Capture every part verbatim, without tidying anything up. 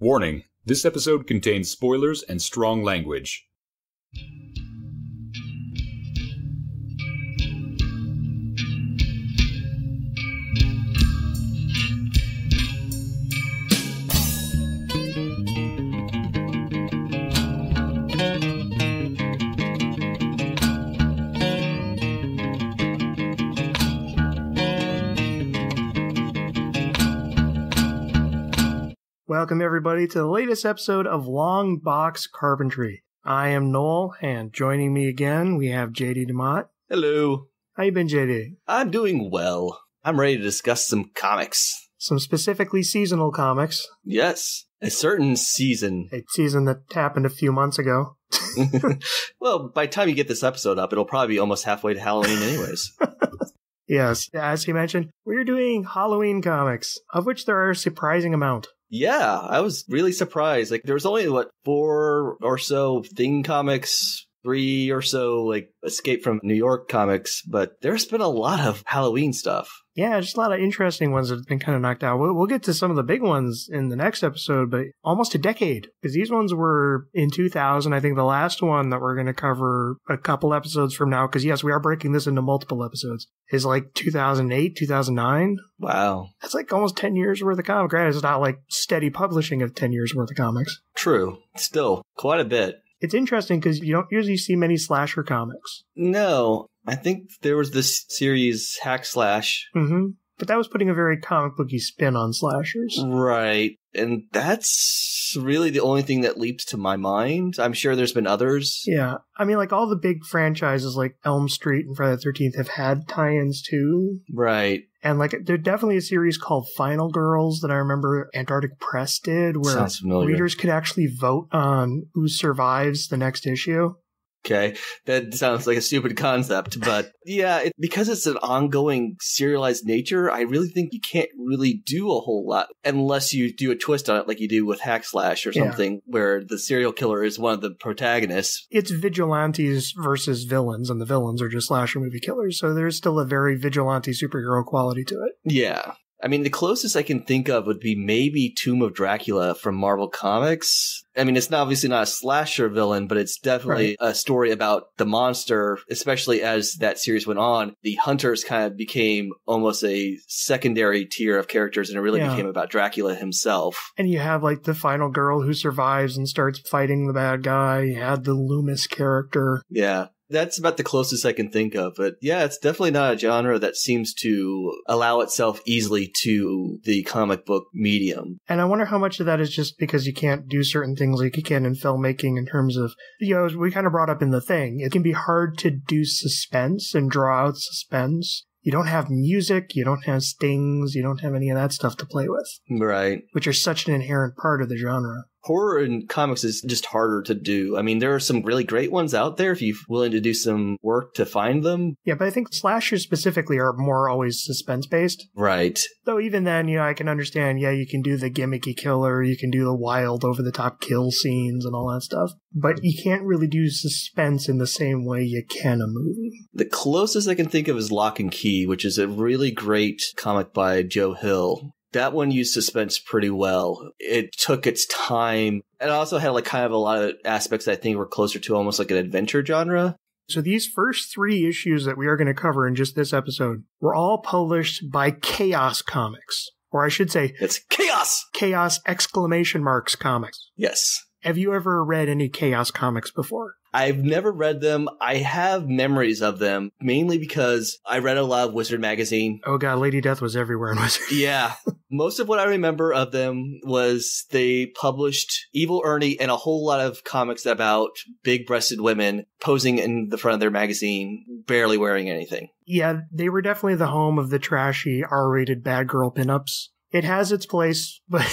Warning, this episode contains spoilers and strong language. Welcome, everybody, to the latest episode of Long Box Carpentry. I am Noel, and joining me again, we have J D DeMott. Hello. How you been, J D? I'm doing well. I'm ready to discuss some comics. Some specifically seasonal comics. Yes, a certain season. A season that happened a few months ago. Well, by the time you get this episode up, it'll probably be almost halfway to Halloween anyways. Yes, as he mentioned, we're doing Halloween comics, of which there are a surprising amount. Yeah, I was really surprised. Like, there was only, what, four or so Thing comics, three or so, like, Escape from New York comics, but there's been a lot of Halloween stuff. Yeah, just a lot of interesting ones that have been kind of knocked out. We'll, we'll get to some of the big ones in the next episode, but almost a decade, because these ones were in two thousand. I think the last one that we're going to cover a couple episodes from now, because, yes, we are breaking this into multiple episodes, is like two thousand eight, two thousand nine. Wow. That's like almost ten years worth of comics. Granted, it's not like steady publishing of ten years worth of comics. True. Still, quite a bit. It's interesting because you don't usually see many slasher comics. No. I think there was this series, Hack Slash. Mm-hmm. But that was putting a very comic booky spin on slashers. Right. And that's really the only thing that leaps to my mind. I'm sure there's been others. Yeah. I mean, like, all the big franchises like Elm Street and Friday the thirteenth have had tie-ins too. Right. And, like, there's definitely a series called Final Girls that I remember Antarctic Press did, where readers could actually vote on who survives the next issue. Okay, that sounds like a stupid concept, but yeah, it, because it's an ongoing serialized nature, I really think you can't really do a whole lot unless you do a twist on it like you do with Hack Slash or something, yeah, where the serial killer is one of the protagonists. It's vigilantes versus villains, and the villains are just slasher movie killers, so there's still a very vigilante superhero quality to it. Yeah. I mean, the closest I can think of would be maybe Tomb of Dracula from Marvel Comics. I mean, it's not, obviously not a slasher villain, but it's definitely right. a story about the monster, especially as that series went on. The hunters kind of became almost a secondary tier of characters, and it really yeah. became about Dracula himself. And you have, like, the final girl who survives and starts fighting the bad guy. You had the Loomis character. Yeah. That's about the closest I can think of. But yeah, it's definitely not a genre that seems to allow itself easily to the comic book medium. And I wonder how much of that is just because you can't do certain things like you can in filmmaking in terms of, you know, we kind of brought up in The Thing, it can be hard to do suspense and draw out suspense. You don't have music, you don't have stings, you don't have any of that stuff to play with. Right. Which are such an inherent part of the genre. Horror in comics is just harder to do. I mean, there are some really great ones out there if you're willing to do some work to find them. Yeah, but I think slashers specifically are more always suspense-based. Right. Though even then, you know, I can understand, yeah, you can do the gimmicky killer, you can do the wild over-the-top kill scenes and all that stuff, but you can't really do suspense in the same way you can a movie. The closest I can think of is Lock and Key, which is a really great comic by Joe Hill. That one used suspense pretty well. It took its time. It also had like kind of a lot of aspects that I think were closer to almost like an adventure genre. So these first three issues that we are going to cover in just this episode were all published by Chaos Comics. Or I should say... It's Chaos! Chaos exclamation marks comics. Yes. Have you ever read any Chaos Comics before? I've never read them. I have memories of them, mainly because I read a lot of Wizard magazine. Oh, God, Lady Death was everywhere in Wizard. Yeah. Most of what I remember of them was they published Evil Ernie and a whole lot of comics about big-breasted women posing in the front of their magazine, barely wearing anything. Yeah, they were definitely the home of the trashy R rated bad girl pinups. It has its place, but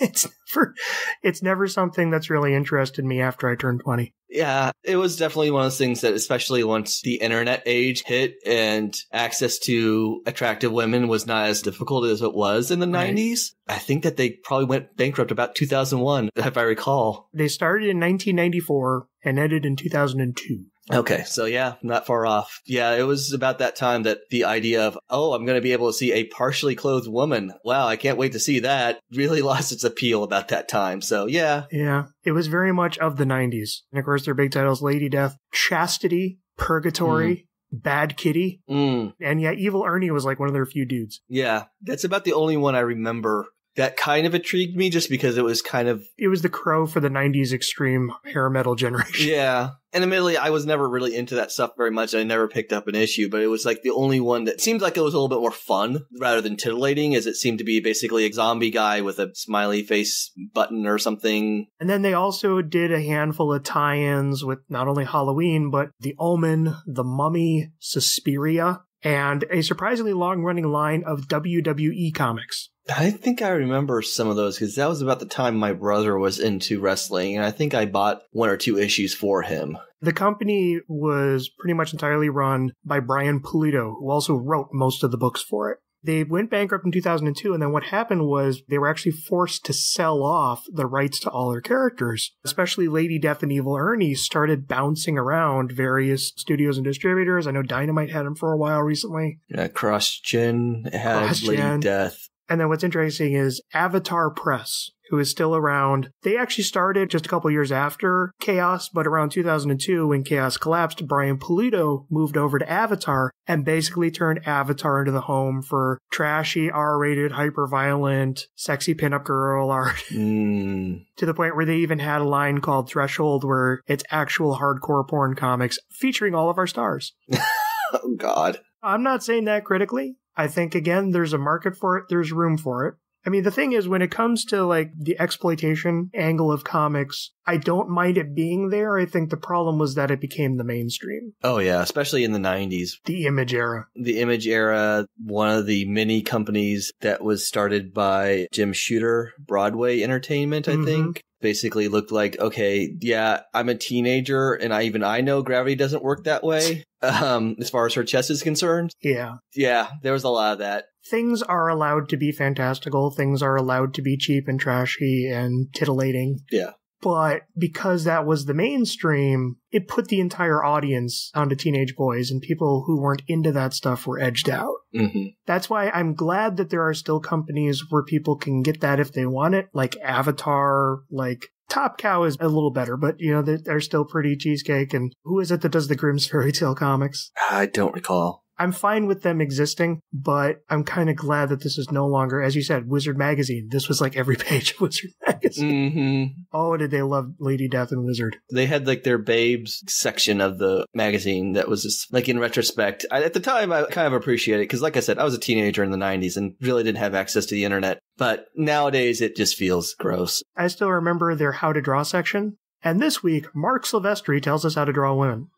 it's never, it's never something that's really interested me after I turned twenty. Yeah, it was definitely one of those things that, especially once the internet age hit and access to attractive women was not as difficult as it was in the right. nineties, I think that they probably went bankrupt about two thousand one, if I recall. They started in nineteen ninety-four and ended in two thousand two. Okay. So yeah, not far off. Yeah, it was about that time that the idea of, oh, I'm going to be able to see a partially clothed woman. Wow, I can't wait to see that. Really lost its appeal about that time. So yeah. Yeah. It was very much of the nineties. And of course, their big titles, Lady Death, Chastity, Purgatory. Mm. Bad Kitty. Mm. And yeah, Evil Ernie was like one of their few dudes. Yeah. That's about the only one I remember that kind of intrigued me, just because it was kind of... It was the Crow for the nineties extreme hair metal generation. Yeah. And admittedly, I was never really into that stuff very much. I never picked up an issue, but it was like the only one that seemed like it was a little bit more fun rather than titillating, as it seemed to be basically a zombie guy with a smiley face button or something. And then they also did a handful of tie-ins with not only Halloween, but The Omen, The Mummy, Suspiria, and a surprisingly long-running line of W W E comics. I think I remember some of those because that was about the time my brother was into wrestling, and I think I bought one or two issues for him. The company was pretty much entirely run by Brian Pulido, who also wrote most of the books for it. They went bankrupt in two thousand two, and then what happened was they were actually forced to sell off the rights to all their characters. Especially Lady Death and Evil Ernie started bouncing around various studios and distributors. I know Dynamite had them for a while recently. Yeah, CrossGen had CrossGen. Lady Death. And then what's interesting is Avatar Press, who is still around. They actually started just a couple years after Chaos, but around two thousand two, when Chaos collapsed, Brian Pulido moved over to Avatar and basically turned Avatar into the home for trashy, R rated, hyper-violent, sexy pinup girl art. Mm. To the point where they even had a line called Threshold, where it's actual hardcore porn comics featuring all of our stars. Oh, God. I'm not saying that critically. I think, again, there's a market for it. There's room for it. I mean, the thing is, when it comes to, like, the exploitation angle of comics, I don't mind it being there. I think the problem was that it became the mainstream. Oh, yeah, especially in the nineties. The Image era. The Image era, one of the many companies that was started by Jim Shooter, Broadway Entertainment, I mm-hmm. think. Basically looked like, okay, yeah, I'm a teenager, and I even I know gravity doesn't work that way, um, as far as her chest is concerned. Yeah. Yeah, there was a lot of that. Things are allowed to be fantastical. Things are allowed to be cheap and trashy and titillating. Yeah. But because that was the mainstream, it put the entire audience onto teenage boys, and people who weren't into that stuff were edged out. Mm-hmm. That's why I'm glad that there are still companies where people can get that if they want it, like Avatar, like Top Cow is a little better, but, you know, they're, they're still pretty cheesecake. And who is it that does the Grimm's Fairy Tale comics? I don't recall. I'm fine with them existing, but I'm kind of glad that this is no longer, as you said, Wizard Magazine. This was like every page of Wizard Magazine. Mm-hmm. Oh, did they love Lady Death and Wizard. They had like their babes section of the magazine that was just like, in retrospect, I, at the time, I kind of appreciate it because, like I said, I was a teenager in the nineties and really didn't have access to the internet. But nowadays, it just feels gross. I still remember their How to Draw section. And this week, Mark Silvestri tells us how to draw women.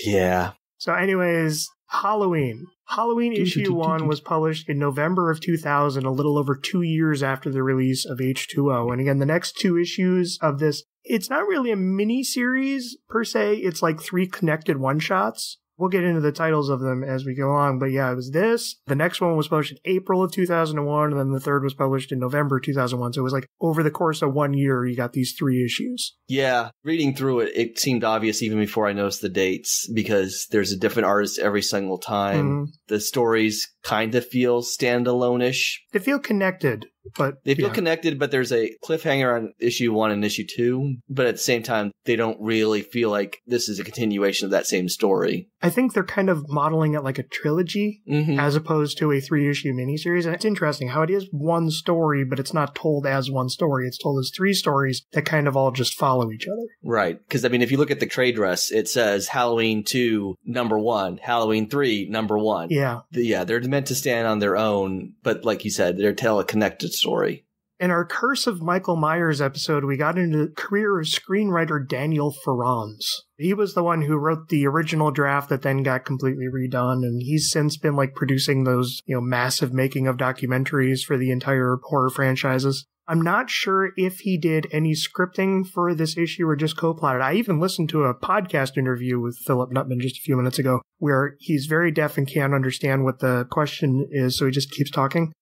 Yeah. So anyways, Halloween. Halloween issue one was published in November of two thousand, a little over two years after the release of H two O. And again, the next two issues of this, it's not really a mini-series per se. It's like three connected one-shots. We'll get into the titles of them as we go on. But yeah, it was this. The next one was published in April of two thousand one, and then the third was published in November two thousand one. So it was like over the course of one year, you got these three issues. Yeah. Reading through it, it seemed obvious even before I noticed the dates, because there's a different artist every single time. Mm-hmm. The stories kind of feel standalone-ish. They feel connected. But they feel yeah. connected, but there's a cliffhanger on issue one and issue two. But at the same time, they don't really feel like this is a continuation of that same story. I think they're kind of modeling it like a trilogy mm-hmm. as opposed to a three-issue miniseries. And it's interesting how it is one story, but it's not told as one story. It's told as three stories that kind of all just follow each other. Right. Because, I mean, if you look at the trade dress, it says Halloween two, number one, Halloween three, number one. Yeah. Yeah, they're meant to stand on their own. But like you said, they're tell a connected story. In our Curse of Michael Myers episode, we got into the career of screenwriter Daniel Farrands. He was the one who wrote the original draft that then got completely redone, and he's since been like producing those, you know, massive making of documentaries for the entire horror franchises. I'm not sure if he did any scripting for this issue or just co-plotted. I even listened to a podcast interview with Philip Nutman just a few minutes ago where he's very deaf and can't understand what the question is, so he just keeps talking.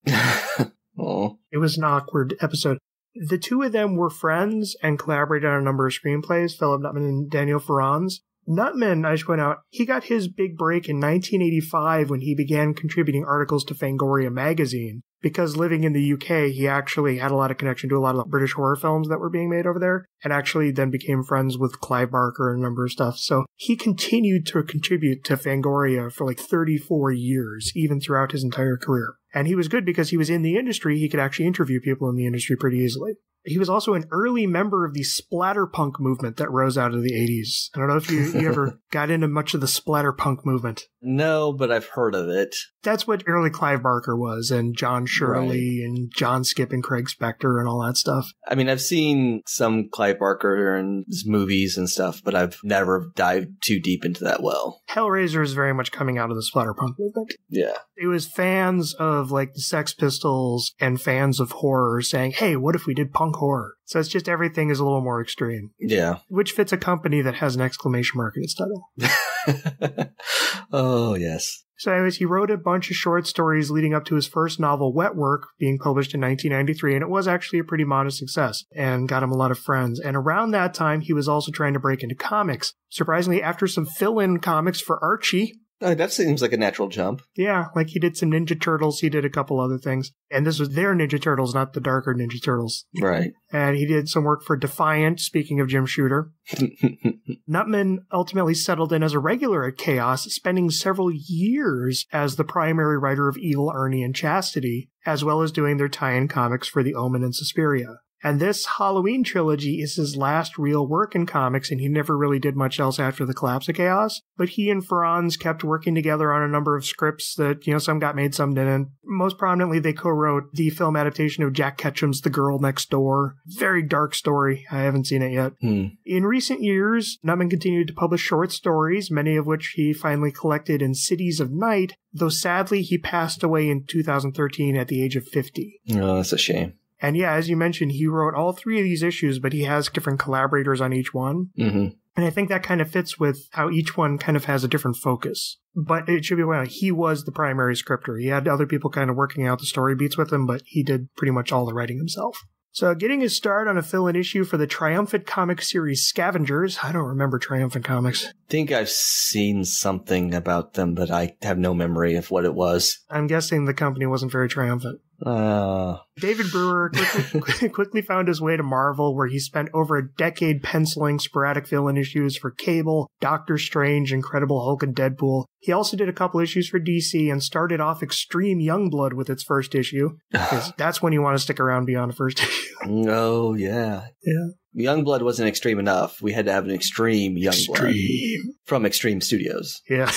Oh. It was an awkward episode. The two of them were friends and collaborated on a number of screenplays, Philip Nutman and Daniel Farrands. Nutman, I should point out, he got his big break in nineteen eighty-five when he began contributing articles to Fangoria magazine. Because living in the U K, he actually had a lot of connection to a lot of British horror films that were being made over there, and actually then became friends with Clive Barker and a number of stuff. So he continued to contribute to Fangoria for like thirty-four years, even throughout his entire career. And he was good because he was in the industry. He could actually interview people in the industry pretty easily. He was also an early member of the splatterpunk movement that rose out of the eighties. I don't know if you, you ever got into much of the splatterpunk movement. No, but I've heard of it. That's what early Clive Barker was, and John Shirley, right, and John Skip and Craig Spector and all that stuff. I mean, I've seen some Clive Barker and his movies and stuff, but I've never dived too deep into that well. Hellraiser is very much coming out of the splatterpunk movement. Yeah. It was fans of like the Sex Pistols and fans of horror saying, hey, what if we did punk horror? So it's just everything is a little more extreme. Yeah. Which fits a company that has an exclamation mark in its title. Oh, yes. So anyways, he wrote a bunch of short stories leading up to his first novel, Wet Work, being published in nineteen ninety-three, and it was actually a pretty modest success and got him a lot of friends. And around that time, he was also trying to break into comics. Surprisingly, after some fill-in comics for Archie. Oh, that seems like a natural jump. Yeah, like he did some Ninja Turtles, he did a couple other things. And this was their Ninja Turtles, not the darker Ninja Turtles. Right. And he did some work for Defiant, speaking of Jim Shooter. Nutman ultimately settled in as a regular at Chaos, spending several years as the primary writer of Evil Ernie and Chastity, as well as doing their tie-in comics for The Omen and Suspiria. And this Halloween trilogy is his last real work in comics, and he never really did much else after the collapse of Chaos. But he and Franz kept working together on a number of scripts that, you know, some got made, some didn't. Most prominently, they co-wrote the film adaptation of Jack Ketchum's The Girl Next Door. Very dark story. I haven't seen it yet. Mm. In recent years, Nutman continued to publish short stories, many of which he finally collected in Cities of Night, though sadly he passed away in two thousand thirteen at the age of fifty. Oh, that's a shame. And yeah, as you mentioned, he wrote all three of these issues, but he has different collaborators on each one. Mm-hmm. And I think that kind of fits with how each one kind of has a different focus. But it should be well, he was the primary scripter. He had other people kind of working out the story beats with him, but he did pretty much all the writing himself. So getting his start on a fill-in issue for the Triumphant Comics series Scavengers. I don't remember Triumphant Comics. I think I've seen something about them, but I have no memory of what it was. I'm guessing the company wasn't very triumphant. Uh... David Brewer quickly, quickly found his way to Marvel, where he spent over a decade penciling sporadic fill-in issues for Cable, Doctor Strange, Incredible Hulk, and Deadpool. He also did a couple issues for D C and started off Extreme Youngblood with its first issue, because that's when you want to stick around beyond the first issue. Oh, yeah. Yeah. Youngblood wasn't extreme enough. We had to have an Extreme Youngblood. Extreme. From Extreme Studios. Yeah.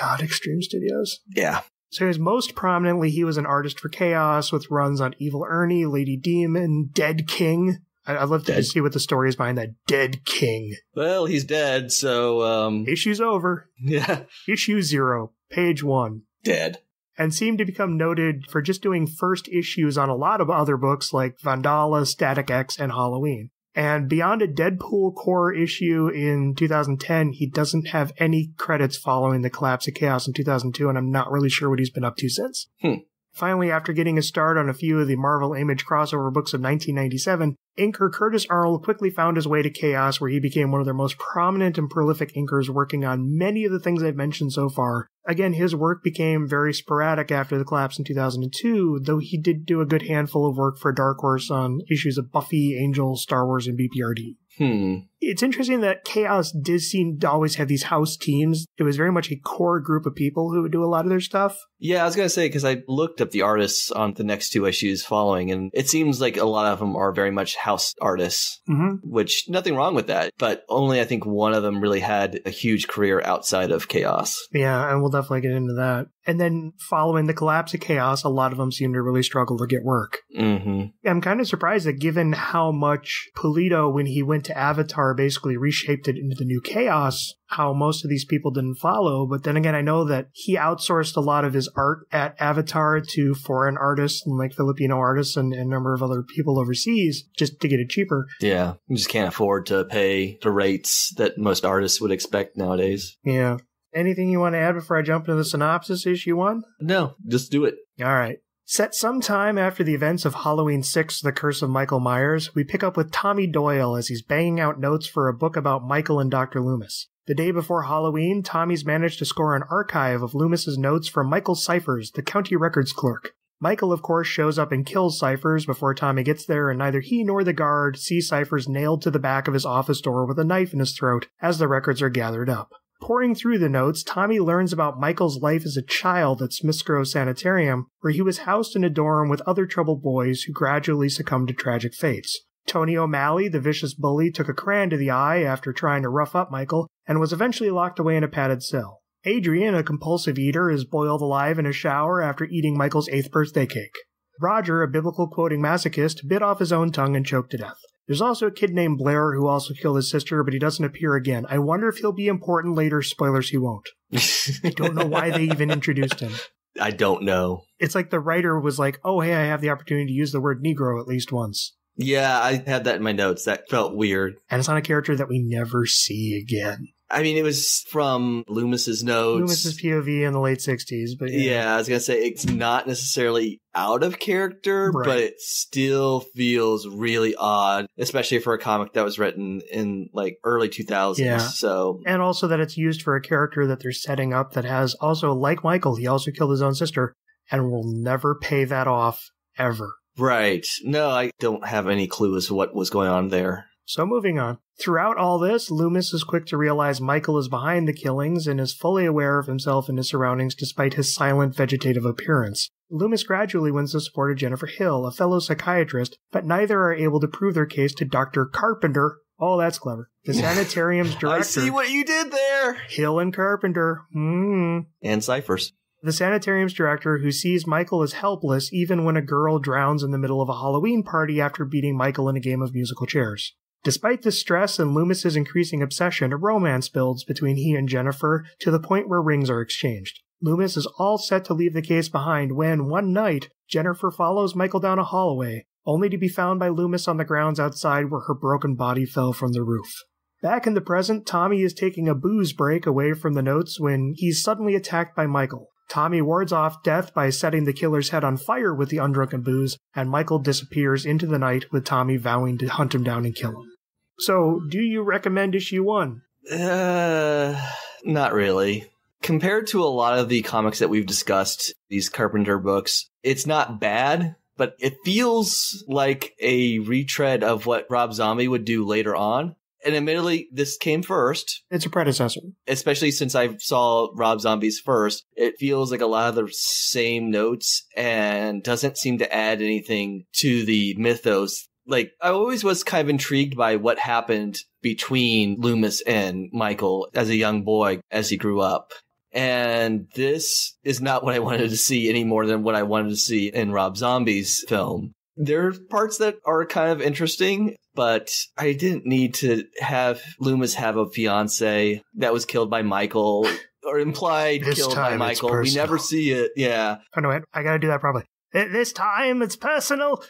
God, Extreme Studios. Yeah. So most prominently, he was an artist for Chaos with runs on Evil Ernie, Lady Demon, Dead King. I I'd love to see what the story is behind that Dead King. Well, he's dead, so... Um... Issue's over. Yeah. Issue zero, page one. Dead. And seemed to become noted for just doing first issues on a lot of other books like Vandala, Static X, and Halloween. And beyond a Deadpool core issue in two thousand ten, he doesn't have any credits following the collapse of Chaos in two thousand two, and I'm not really sure what he's been up to since. Hmm. Finally, after getting a start on a few of the Marvel Image crossover books of nineteen ninety-seven, inker Curtis Arnold quickly found his way to Chaos, where he became one of their most prominent and prolific inkers, working on many of the things I've mentioned so far. Again, his work became very sporadic after the collapse in two thousand two, though he did do a good handful of work for Dark Horse on issues of Buffy, Angel, Star Wars, and B P R D. Hmm. It's interesting that Chaos did seem to always have these house teams. It was very much a core group of people who would do a lot of their stuff. Yeah, I was going to say, because I looked up the artists on the next two issues following, and it seems like a lot of them are very much house artists, mm-hmm. which nothing wrong with that, but only I think one of them really had a huge career outside of Chaos. Yeah, and we'll definitely get into that. And then following the collapse of Chaos, a lot of them seem to really struggle to get work. Mm-hmm. I'm kind of surprised that given how much Pulido, when he went to Avatar, basically reshaped it into the new Chaos, how most of these people didn't follow. But then again, I know that he outsourced a lot of his art at Avatar to foreign artists and like Filipino artists and, and a number of other people overseas just to get it cheaper. Yeah. You just can't afford to pay the rates that most artists would expect nowadays. Yeah. Anything you want to add before I jump into the synopsis issue one? No, just do it. All right. Set sometime after the events of Halloween six, The Curse of Michael Myers, we pick up with Tommy Doyle as he's banging out notes for a book about Michael and Doctor Loomis. The day before Halloween, Tommy's managed to score an archive of Loomis's notes from Michael Cyphers, the county records clerk. Michael, of course, shows up and kills Cyphers before Tommy gets there, and neither he nor the guard see Cyphers nailed to the back of his office door with a knife in his throat as the records are gathered up. Poring through the notes, Tommy learns about Michael's life as a child at Smith's Grove Sanitarium, where he was housed in a dorm with other troubled boys who gradually succumbed to tragic fates. Tony O'Malley, the vicious bully, took a crayon to the eye after trying to rough up Michael, and was eventually locked away in a padded cell. Adrian, a compulsive eater, is boiled alive in a shower after eating Michael's eighth birthday cake. Roger, a biblical-quoting masochist, bit off his own tongue and choked to death. There's also a kid named Blair who also killed his sister, but he doesn't appear again. I wonder if he'll be important later. Spoilers, he won't. I don't know why they even introduced him. I don't know. It's like the writer was like, oh, hey, I have the opportunity to use the word Negro at least once. Yeah, I had that in my notes. That felt weird. And it's on a character that we never see again. I mean, it was from Loomis's notes. Loomis's P O V in the late sixties, but yeah. yeah I was going to say, it's not necessarily out of character, right. But it still feels really odd, especially for a comic that was written in like early two thousands. Yeah. So, and also that it's used for a character that they're setting up that has also, like Michael, he also killed his own sister and will never pay that off ever. Right. No, I don't have any clue as to what was going on there. So moving on. Throughout all this, Loomis is quick to realize Michael is behind the killings and is fully aware of himself and his surroundings despite his silent vegetative appearance. Loomis gradually wins the support of Jennifer Hill, a fellow psychiatrist, but neither are able to prove their case to Doctor Carpenter. Oh, that's clever. The sanitarium's director. I see what you did there. Hill and Carpenter. Mm. And Cyphers. The sanitarium's director, who sees Michael as helpless even when a girl drowns in the middle of a Halloween party after beating Michael in a game of musical chairs. Despite the stress and Loomis's increasing obsession, a romance builds between he and Jennifer to the point where rings are exchanged. Loomis is all set to leave the case behind when, one night, Jennifer follows Michael down a hallway, only to be found by Loomis on the grounds outside where her broken body fell from the roof. Back in the present, Tommy is taking a booze break away from the notes when he's suddenly attacked by Michael. Tommy wards off death by setting the killer's head on fire with the undrunken booze, and Michael disappears into the night with Tommy vowing to hunt him down and kill him. So, do you recommend issue one? Uh, not really. Compared to a lot of the comics that we've discussed, these Carpenter books, it's not bad, but it feels like a retread of what Rob Zombie would do later on. And admittedly, this came first. It's a predecessor. Especially since I saw Rob Zombie's first. It feels like a lot of the same notes and doesn't seem to add anything to the mythos. Like, I always was kind of intrigued by what happened between Loomis and Michael as a young boy as he grew up. And this is not what I wanted to see any more than what I wanted to see in Rob Zombie's film. There are parts that are kind of interesting, but I didn't need to have Loomis have a fiance that was killed by Michael or implied killed by Michael. We never see it. Yeah. Oh, no, I got to do that probably. This time it's personal.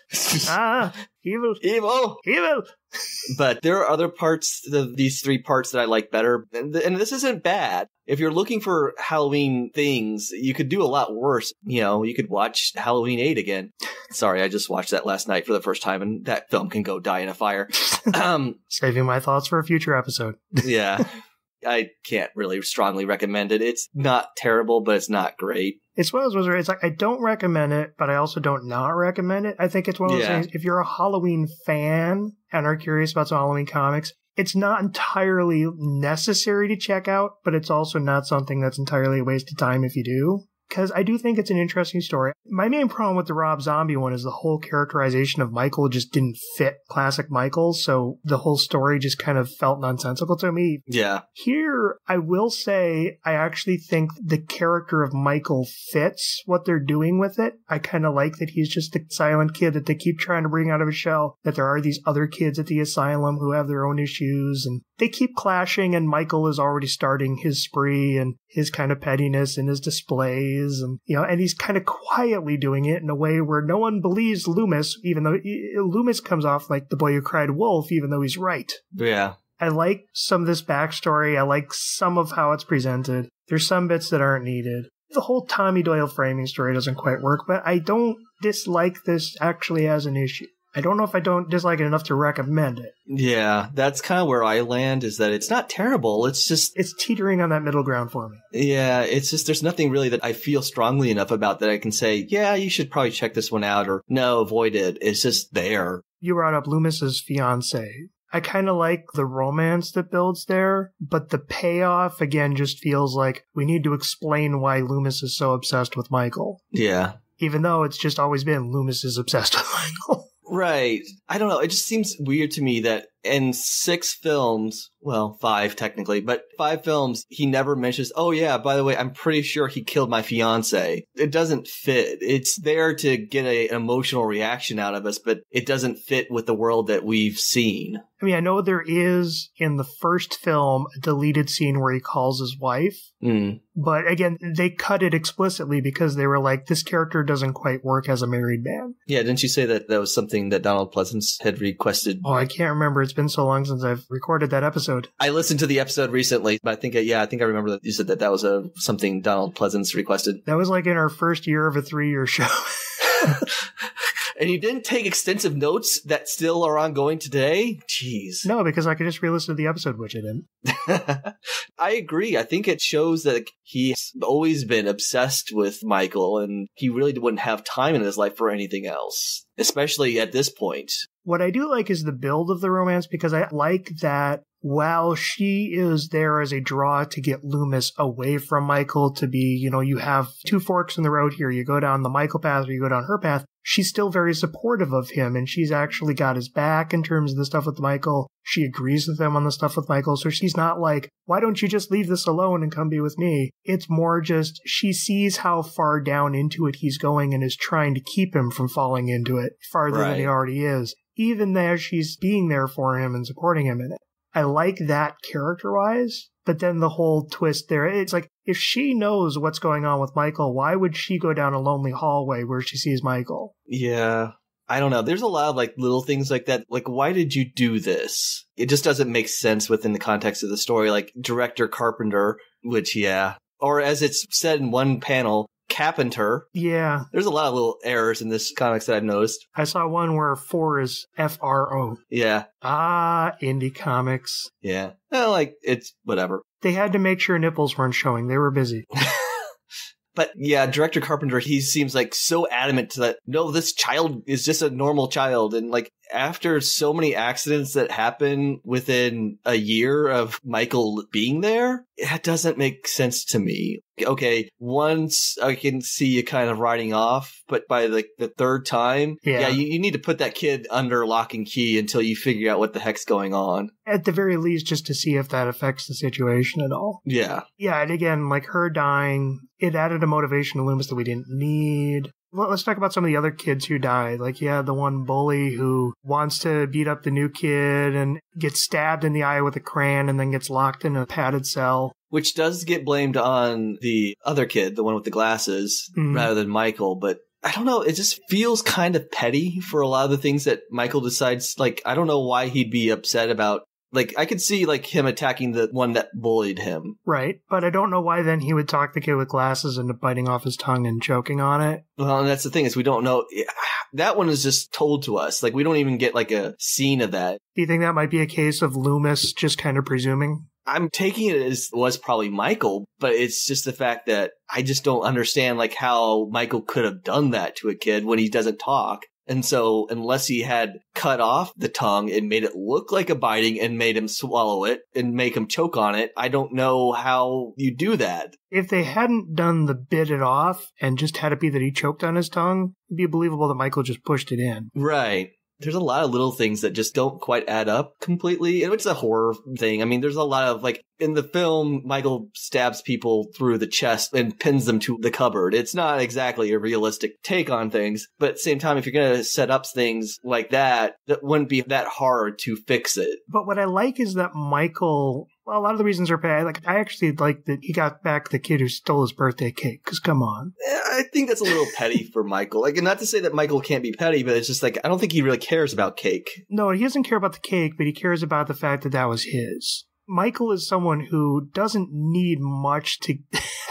Ah, evil. Evil. Evil. But there are other parts, of these three parts that I like better. And, th and this isn't bad. If you're looking for Halloween things, you could do a lot worse. You know, you could watch Halloween eight again. Sorry, I just watched that last night for the first time, and that film can go die in a fire. Um, Saving my thoughts for a future episode. Yeah. I can't really strongly recommend it. It's not terrible, but it's not great. It's one of those ones where it's like, I don't recommend it, but I also don't not recommend it. I think it's one of those yeah. things, if you're a Halloween fan and are curious about some Halloween comics, it's not entirely necessary to check out, but it's also not something that's entirely a waste of time if you do. Because I do think it's an interesting story. My main problem with the Rob Zombie one is the whole characterization of Michael just didn't fit classic Michael, so the whole story just kind of felt nonsensical to me. Yeah. Here, I will say I actually think the character of Michael fits what they're doing with it. I kind of like that he's just the silent kid that they keep trying to bring out of his shell, that there are these other kids at the asylum who have their own issues, and they keep clashing, and Michael is already starting his spree and his kind of pettiness and his display. And, you know, and he's kind of quietly doing it in a way where no one believes Loomis, even though Loomis comes off like the boy who cried wolf, even though he's right. Yeah. I like some of this backstory. I like some of how it's presented. There's some bits that aren't needed. The whole Tommy Doyle framing story doesn't quite work, but I don't dislike this actually as an issue. I don't know if I don't dislike it enough to recommend it. Yeah, that's kind of where I land, is that it's not terrible. It's just... It's teetering on that middle ground for me. Yeah, it's just there's nothing really that I feel strongly enough about that I can say, yeah, you should probably check this one out, or no, avoid it. It's just there. You brought up Loomis's fiancé. I kind of like the romance that builds there, but the payoff, again, just feels like we need to explain why Loomis is so obsessed with Michael. Yeah. Even though it's just always been Loomis is obsessed with Michael. Right. I don't know. It just seems weird to me that in six films, well, five technically, but five films, he never mentions, oh yeah, by the way, I'm pretty sure he killed my fiance. It doesn't fit. It's there to get a, an emotional reaction out of us, but it doesn't fit with the world that we've seen. I mean, I know there is, in the first film, a deleted scene where he calls his wife. Mm. But again, they cut it explicitly because they were like, this character doesn't quite work as a married man. Yeah, didn't you say that that was something that Donald Pleasance had requested? Oh, I can't remember. It's been so long since I've recorded that episode. I listened to the episode recently, but I think, yeah, I think I remember that you said that that was a, something Donald Pleasance requested. That was like in our first year of a three-year show. And you didn't take extensive notes that still are ongoing today? Jeez. No, because I could just re-listen to the episode, which I didn't. I agree. I think it shows that he's always been obsessed with Michael, and he really wouldn't have time in his life for anything else, especially at this point. What I do like is the build of the romance, because I like that while she is there as a draw to get Loomis away from Michael to be, you know, you have two forks in the road here. You go down the Michael path or you go down her path. She's still very supportive of him, and she's actually got his back in terms of the stuff with Michael. She agrees with them on the stuff with Michael, so she's not like, why don't you just leave this alone and come be with me? It's more just she sees how far down into it he's going and is trying to keep him from falling into it farther right. than he already is, even as she's being there for him and supporting him in it. I like that character-wise, but then the whole twist there, it's like, if she knows what's going on with Michael, why would she go down a lonely hallway where she sees Michael? Yeah, I don't know. There's a lot of like little things like that. Like, why did you do this? It just doesn't make sense within the context of the story. Like, director Carpenter, which, yeah. Or as it's said in one panel, Carpenter. Yeah. There's a lot of little errors in this comics that I've noticed. I saw one where four is F R O. Yeah. Ah, indie comics. Yeah. Well, like, it's whatever. They had to make sure nipples weren't showing. They were busy. But yeah, director Carpenter, he seems like so adamant to that, no, this child is just a normal child. And like, after so many accidents that happen within a year of Michael being there, that doesn't make sense to me. Okay, once I can see you kind of riding off, but by like the third time, yeah, yeah you, you need to put that kid under lock and key until you figure out what the heck's going on. At the very least, just to see if that affects the situation at all. Yeah. Yeah, and again, like her dying, it added a motivation to Loomis that we didn't need. Let's talk about some of the other kids who died. Like, yeah, the one bully who wants to beat up the new kid and gets stabbed in the eye with a crayon and then gets locked in a padded cell. Which does get blamed on the other kid, the one with the glasses, mm-hmm. rather than Michael. But I don't know. It just feels kind of petty for a lot of the things that Michael decides. Like, I don't know why he'd be upset about. Like, I could see, like, him attacking the one that bullied him. Right. But I don't know why then he would talk the kid with glasses into biting off his tongue and choking on it. Well, and that's the thing is we don't know. That one is just told to us. Like, we don't even get, like, a scene of that. Do you think that might be a case of Loomis just kind of presuming? I'm taking it as it was probably Michael, but it's just the fact that I just don't understand, like, how Michael could have done that to a kid when he doesn't talk. And so unless he had cut off the tongue and made it look like a biting and made him swallow it and make him choke on it, I don't know how you do that. If they hadn't done the bit it off and just had it be that he choked on his tongue, it'd be believable that Michael just pushed it in. Right. There's a lot of little things that just don't quite add up completely. It's a horror thing. I mean, there's a lot of, like, in the film, Michael stabs people through the chest and pins them to the cupboard. It's not exactly a realistic take on things. But at the same time, if you're going to set up things like that, that wouldn't be that hard to fix it. But what I like is that Michael... Well, a lot of the reasons are bad. Like, I actually like that he got back the kid who stole his birthday cake, because come on. I think that's a little petty for Michael. Like, and not to say that Michael can't be petty, but it's just like, I don't think he really cares about cake. No, he doesn't care about the cake, but he cares about the fact that that was his. Michael is someone who doesn't need much to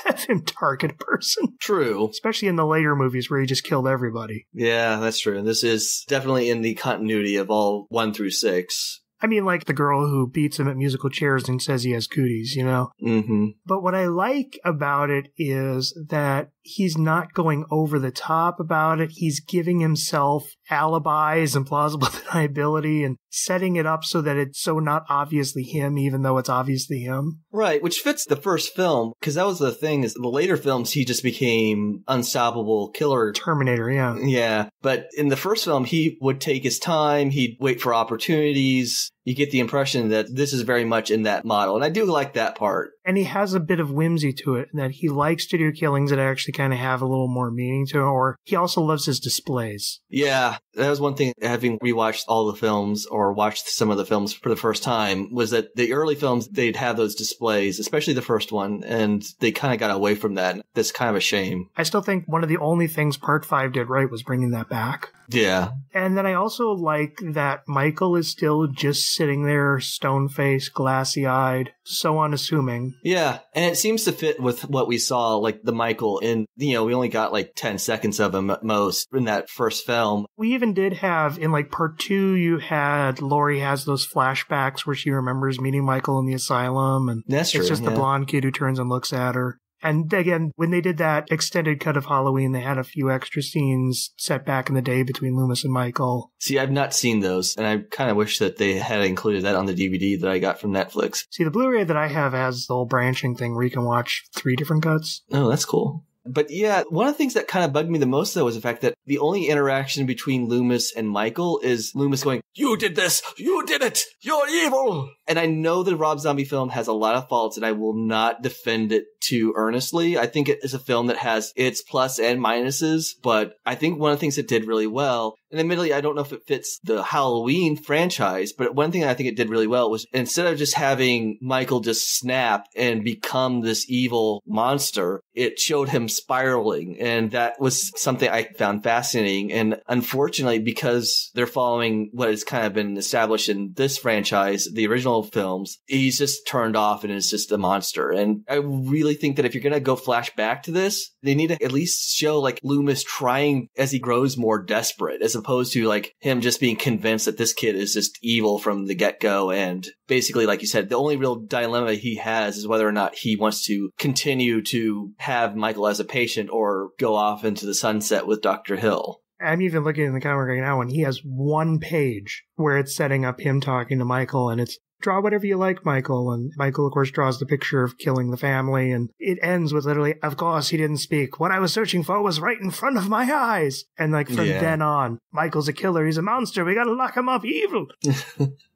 have him target a person. True. Especially in the later movies where he just killed everybody. Yeah, that's true. And this is definitely in the continuity of all one through six. I mean, like the girl who beats him at musical chairs and says he has cooties, you know? Mm-hmm. But what I like about it is that he's not going over the top about it. He's giving himself alibis and plausible deniability and setting it up so that it's so not obviously him, even though it's obviously him. Right, which fits the first film, because that was the thing, is the later films, he just became unstoppable killer. Terminator, yeah. Yeah, but in the first film, he would take his time, he'd wait for opportunities. You get the impression that this is very much in that model. And I do like that part. And he has a bit of whimsy to it, that he likes to do killings that actually kind of have a little more meaning to it. Or he also loves his displays. Yeah, that was one thing, having rewatched all the films or watched some of the films for the first time, was that the early films, they'd have those displays, especially the first one. And they kind of got away from that. That's kind of a shame. I still think one of the only things Part five did right was bringing that back. Yeah. And then I also like that Michael is still just sitting there, stone-faced, glassy-eyed, so unassuming. Yeah, and it seems to fit with what we saw, like the Michael in, you know, we only got like ten seconds of him at most in that first film. We even did have, in like part two, you had Laurie has those flashbacks where she remembers meeting Michael in the asylum, and That's it's true, just yeah. the blonde kid who turns and looks at her. And again, when they did that extended cut of Halloween, they had a few extra scenes set back in the day between Loomis and Michael. See, I've not seen those, and I kind of wish that they had included that on the D V D that I got from Netflix. See, the Blu-ray that I have has the whole branching thing where you can watch three different cuts. Oh, that's cool. But yeah, one of the things that kind of bugged me the most, though, was the fact that the only interaction between Loomis and Michael is Loomis going, "You did this! You did it! You're evil!" And I know the Rob Zombie film has a lot of faults, and I will not defend it too earnestly. I think it is a film that has its plus and minuses, but I think one of the things it did really well, and admittedly, I don't know if it fits the Halloween franchise, but one thing I think it did really well was instead of just having Michael just snap and become this evil monster, it showed him spiraling. And that was something I found fascinating. And unfortunately, because they're following what has kind of been established in this franchise, the original films, he's just turned off and is just a monster. And I really think that if you're going to go flash back to this, they need to at least show like Loomis trying as he grows more desperate, as opposed to like him just being convinced that this kid is just evil from the get-go. And basically, like you said, the only real dilemma he has is whether or not he wants to continue to have Michael as a patient or go off into the sunset with Doctor Hill. I'm even looking in the comic right now, and he has one page where it's setting up him talking to Michael, and it's, "Draw whatever you like, Michael." And Michael, of course, draws the picture of killing the family. And it ends with literally, "Of course, he didn't speak. What I was searching for was right in front of my eyes." And like from yeah. then on, Michael's a killer. He's a monster. We got to lock him up. Evil.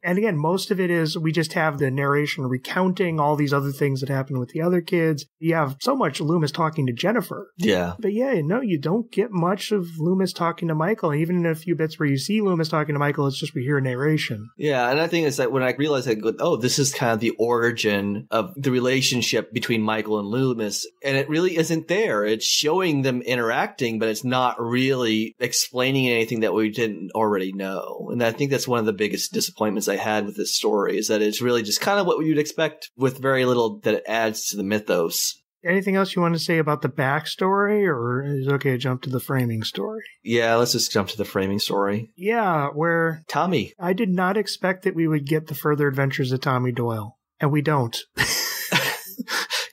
And again, most of it is we just have the narration recounting all these other things that happened with the other kids. You have so much Loomis talking to Jennifer. Yeah. But yeah, no, you don't get much of Loomis talking to Michael. Even in a few bits where you see Loomis talking to Michael, it's just we hear narration. Yeah, and I think it's that when I realized that, oh, this is kind of the origin of the relationship between Michael and Loomis, and it really isn't there. It's showing them interacting, but it's not really explaining anything that we didn't already know. And I think that's one of the biggest disappointments I had with this story, is that it's really just kind of what you'd expect with very little that it adds to the mythos. Anything else you want to say about the backstory, or is it okay to jump to the framing story? Yeah, let's just jump to the framing story. Yeah, where... Tommy. I did not expect that we would get the further adventures of Tommy Doyle, and we don't.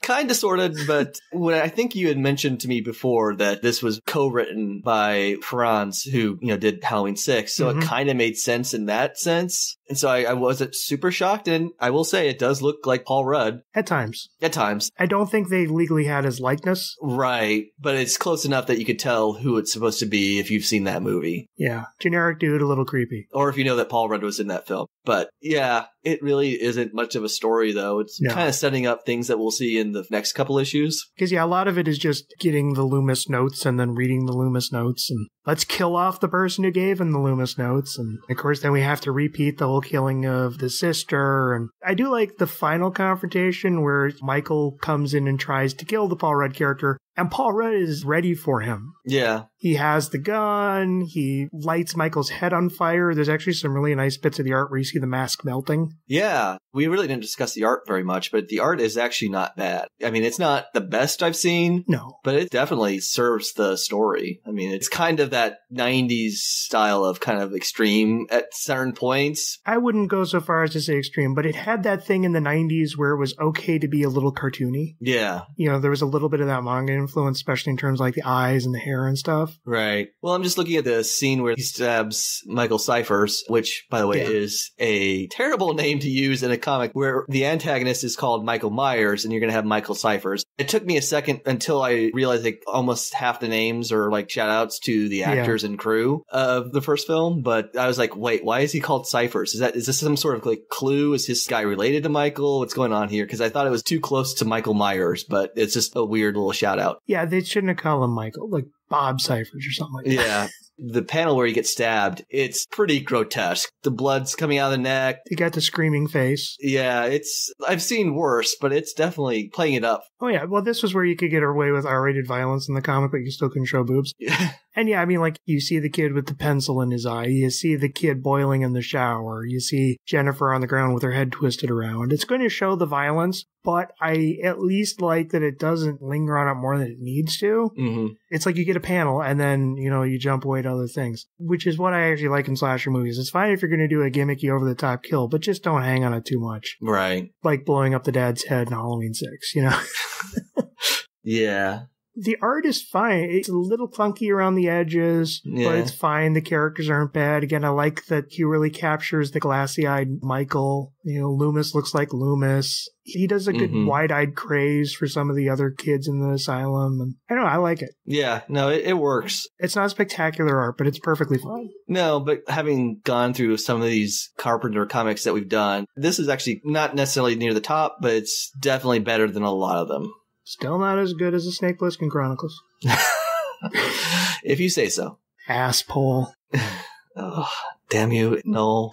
Kind of, sort of, but when I think you had mentioned to me before that this was co-written by Farrands, who, you know, did Halloween six, so mm-hmm. it kind of made sense in that sense. And so I, I wasn't super shocked, and I will say it does look like Paul Rudd. At times. At times. I don't think they legally had his likeness. Right, but it's close enough that you could tell who it's supposed to be if you've seen that movie. Yeah, generic dude, a little creepy. Or if you know that Paul Rudd was in that film. But yeah, it really isn't much of a story, though. It's no. kind of setting up things that we'll see in the next couple issues. Because, yeah, a lot of it is just getting the Loomis notes and then reading the Loomis notes. And let's kill off the person who gave him the Loomis notes. And, of course, then we have to repeat the whole killing of the sister. And I do like the final confrontation where Michael comes in and tries to kill the Paul Rudd character, And Paul Rudd is ready for him. Yeah. He has the gun. He lights Michael's head on fire. There's actually some really nice bits of the art where you see the mask melting. Yeah. We really didn't discuss the art very much, but the art is actually not bad. I mean, it's not the best I've seen. No. But it definitely serves the story. I mean, it's kind of that nineties style of kind of extreme at certain points. I wouldn't go so far as to say extreme, but it had that thing in the nineties where it was okay to be a little cartoony. Yeah. You know, there was a little bit of that manga influence, especially in terms of like the eyes and the hair and stuff. Right. Well, I'm just looking at the scene where he stabs Michael Cyphers, which, by the way, yeah. is a terrible name to use in a comic where the antagonist is called Michael Myers and you're going to have Michael Cyphers. It took me a second until I realized like almost half the names are like shout outs to the actors yeah. and crew of the first film. But I was like, wait, why is he called Cyphers? Is that, is this some sort of like clue? Is this guy related to Michael? What's going on here? Because I thought it was too close to Michael Myers, but it's just a weird little shout out. Yeah, they shouldn't have called him Michael, like Bob Cyphers or something like that. Yeah. The panel where he gets stabbed, it's pretty grotesque. The blood's coming out of the neck. You got the screaming face. Yeah, it's, I've seen worse, but it's definitely playing it up. Oh, yeah. Well, this was where you could get away with R-rated violence in the comic, but you still couldn't show boobs. Yeah. And yeah, I mean, like, you see the kid with the pencil in his eye. You see the kid boiling in the shower. You see Jennifer on the ground with her head twisted around. It's going to show the violence, but I at least like that it doesn't linger on it more than it needs to. Mm-hmm. It's like you get a panel, and then, you know, you jump away to other things, which is what I actually like in slasher movies. It's fine if you're going to do a gimmicky over-the-top kill, but just don't hang on it too much. Right. Like blowing up the dad's head in Halloween six, you know? Yeah. The art is fine. It's a little clunky around the edges, yeah. but it's fine. The characters aren't bad. Again, I like that he really captures the glassy-eyed Michael. You know, Loomis looks like Loomis. He does a good mm-hmm. wide-eyed craze for some of the other kids in the asylum. And I don't know. I like it. Yeah. No, it, it works. It's not spectacular art, but it's perfectly fine. No, but having gone through some of these Carpenter comics that we've done, this is actually not necessarily near the top, but it's definitely better than a lot of them. Still not as good as the Snake Plissken Chronicles. If you say so. Asshole. Oh, damn you, Noel.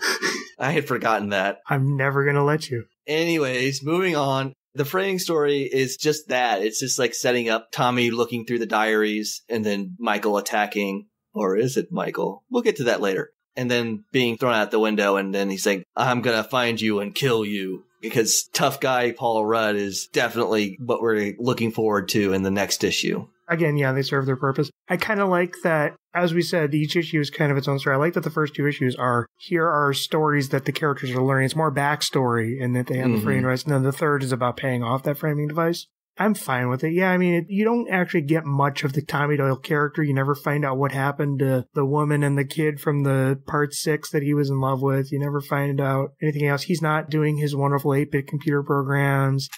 I had forgotten that. I'm never going to let you. Anyways, moving on. The framing story is just that. It's just like setting up Tommy looking through the diaries and then Michael attacking. Or is it Michael? We'll get to that later. And then being thrown out the window and then he's like, I'm going to find you and kill you. Because tough guy Paul Rudd is definitely what we're looking forward to in the next issue. Again, yeah, they serve their purpose. I kind of like that, as we said, each issue is kind of its own story. I like that the first two issues are, here are stories that the characters are learning. It's more backstory and that they have mm-hmm. the framing device. And then the third is about paying off that framing device. I'm fine with it. Yeah, I mean, it, you don't actually get much of the Tommy Doyle character. You never find out what happened to the woman and the kid from the part six that he was in love with. You never find out anything else. He's not doing his wonderful eight-bit computer programs.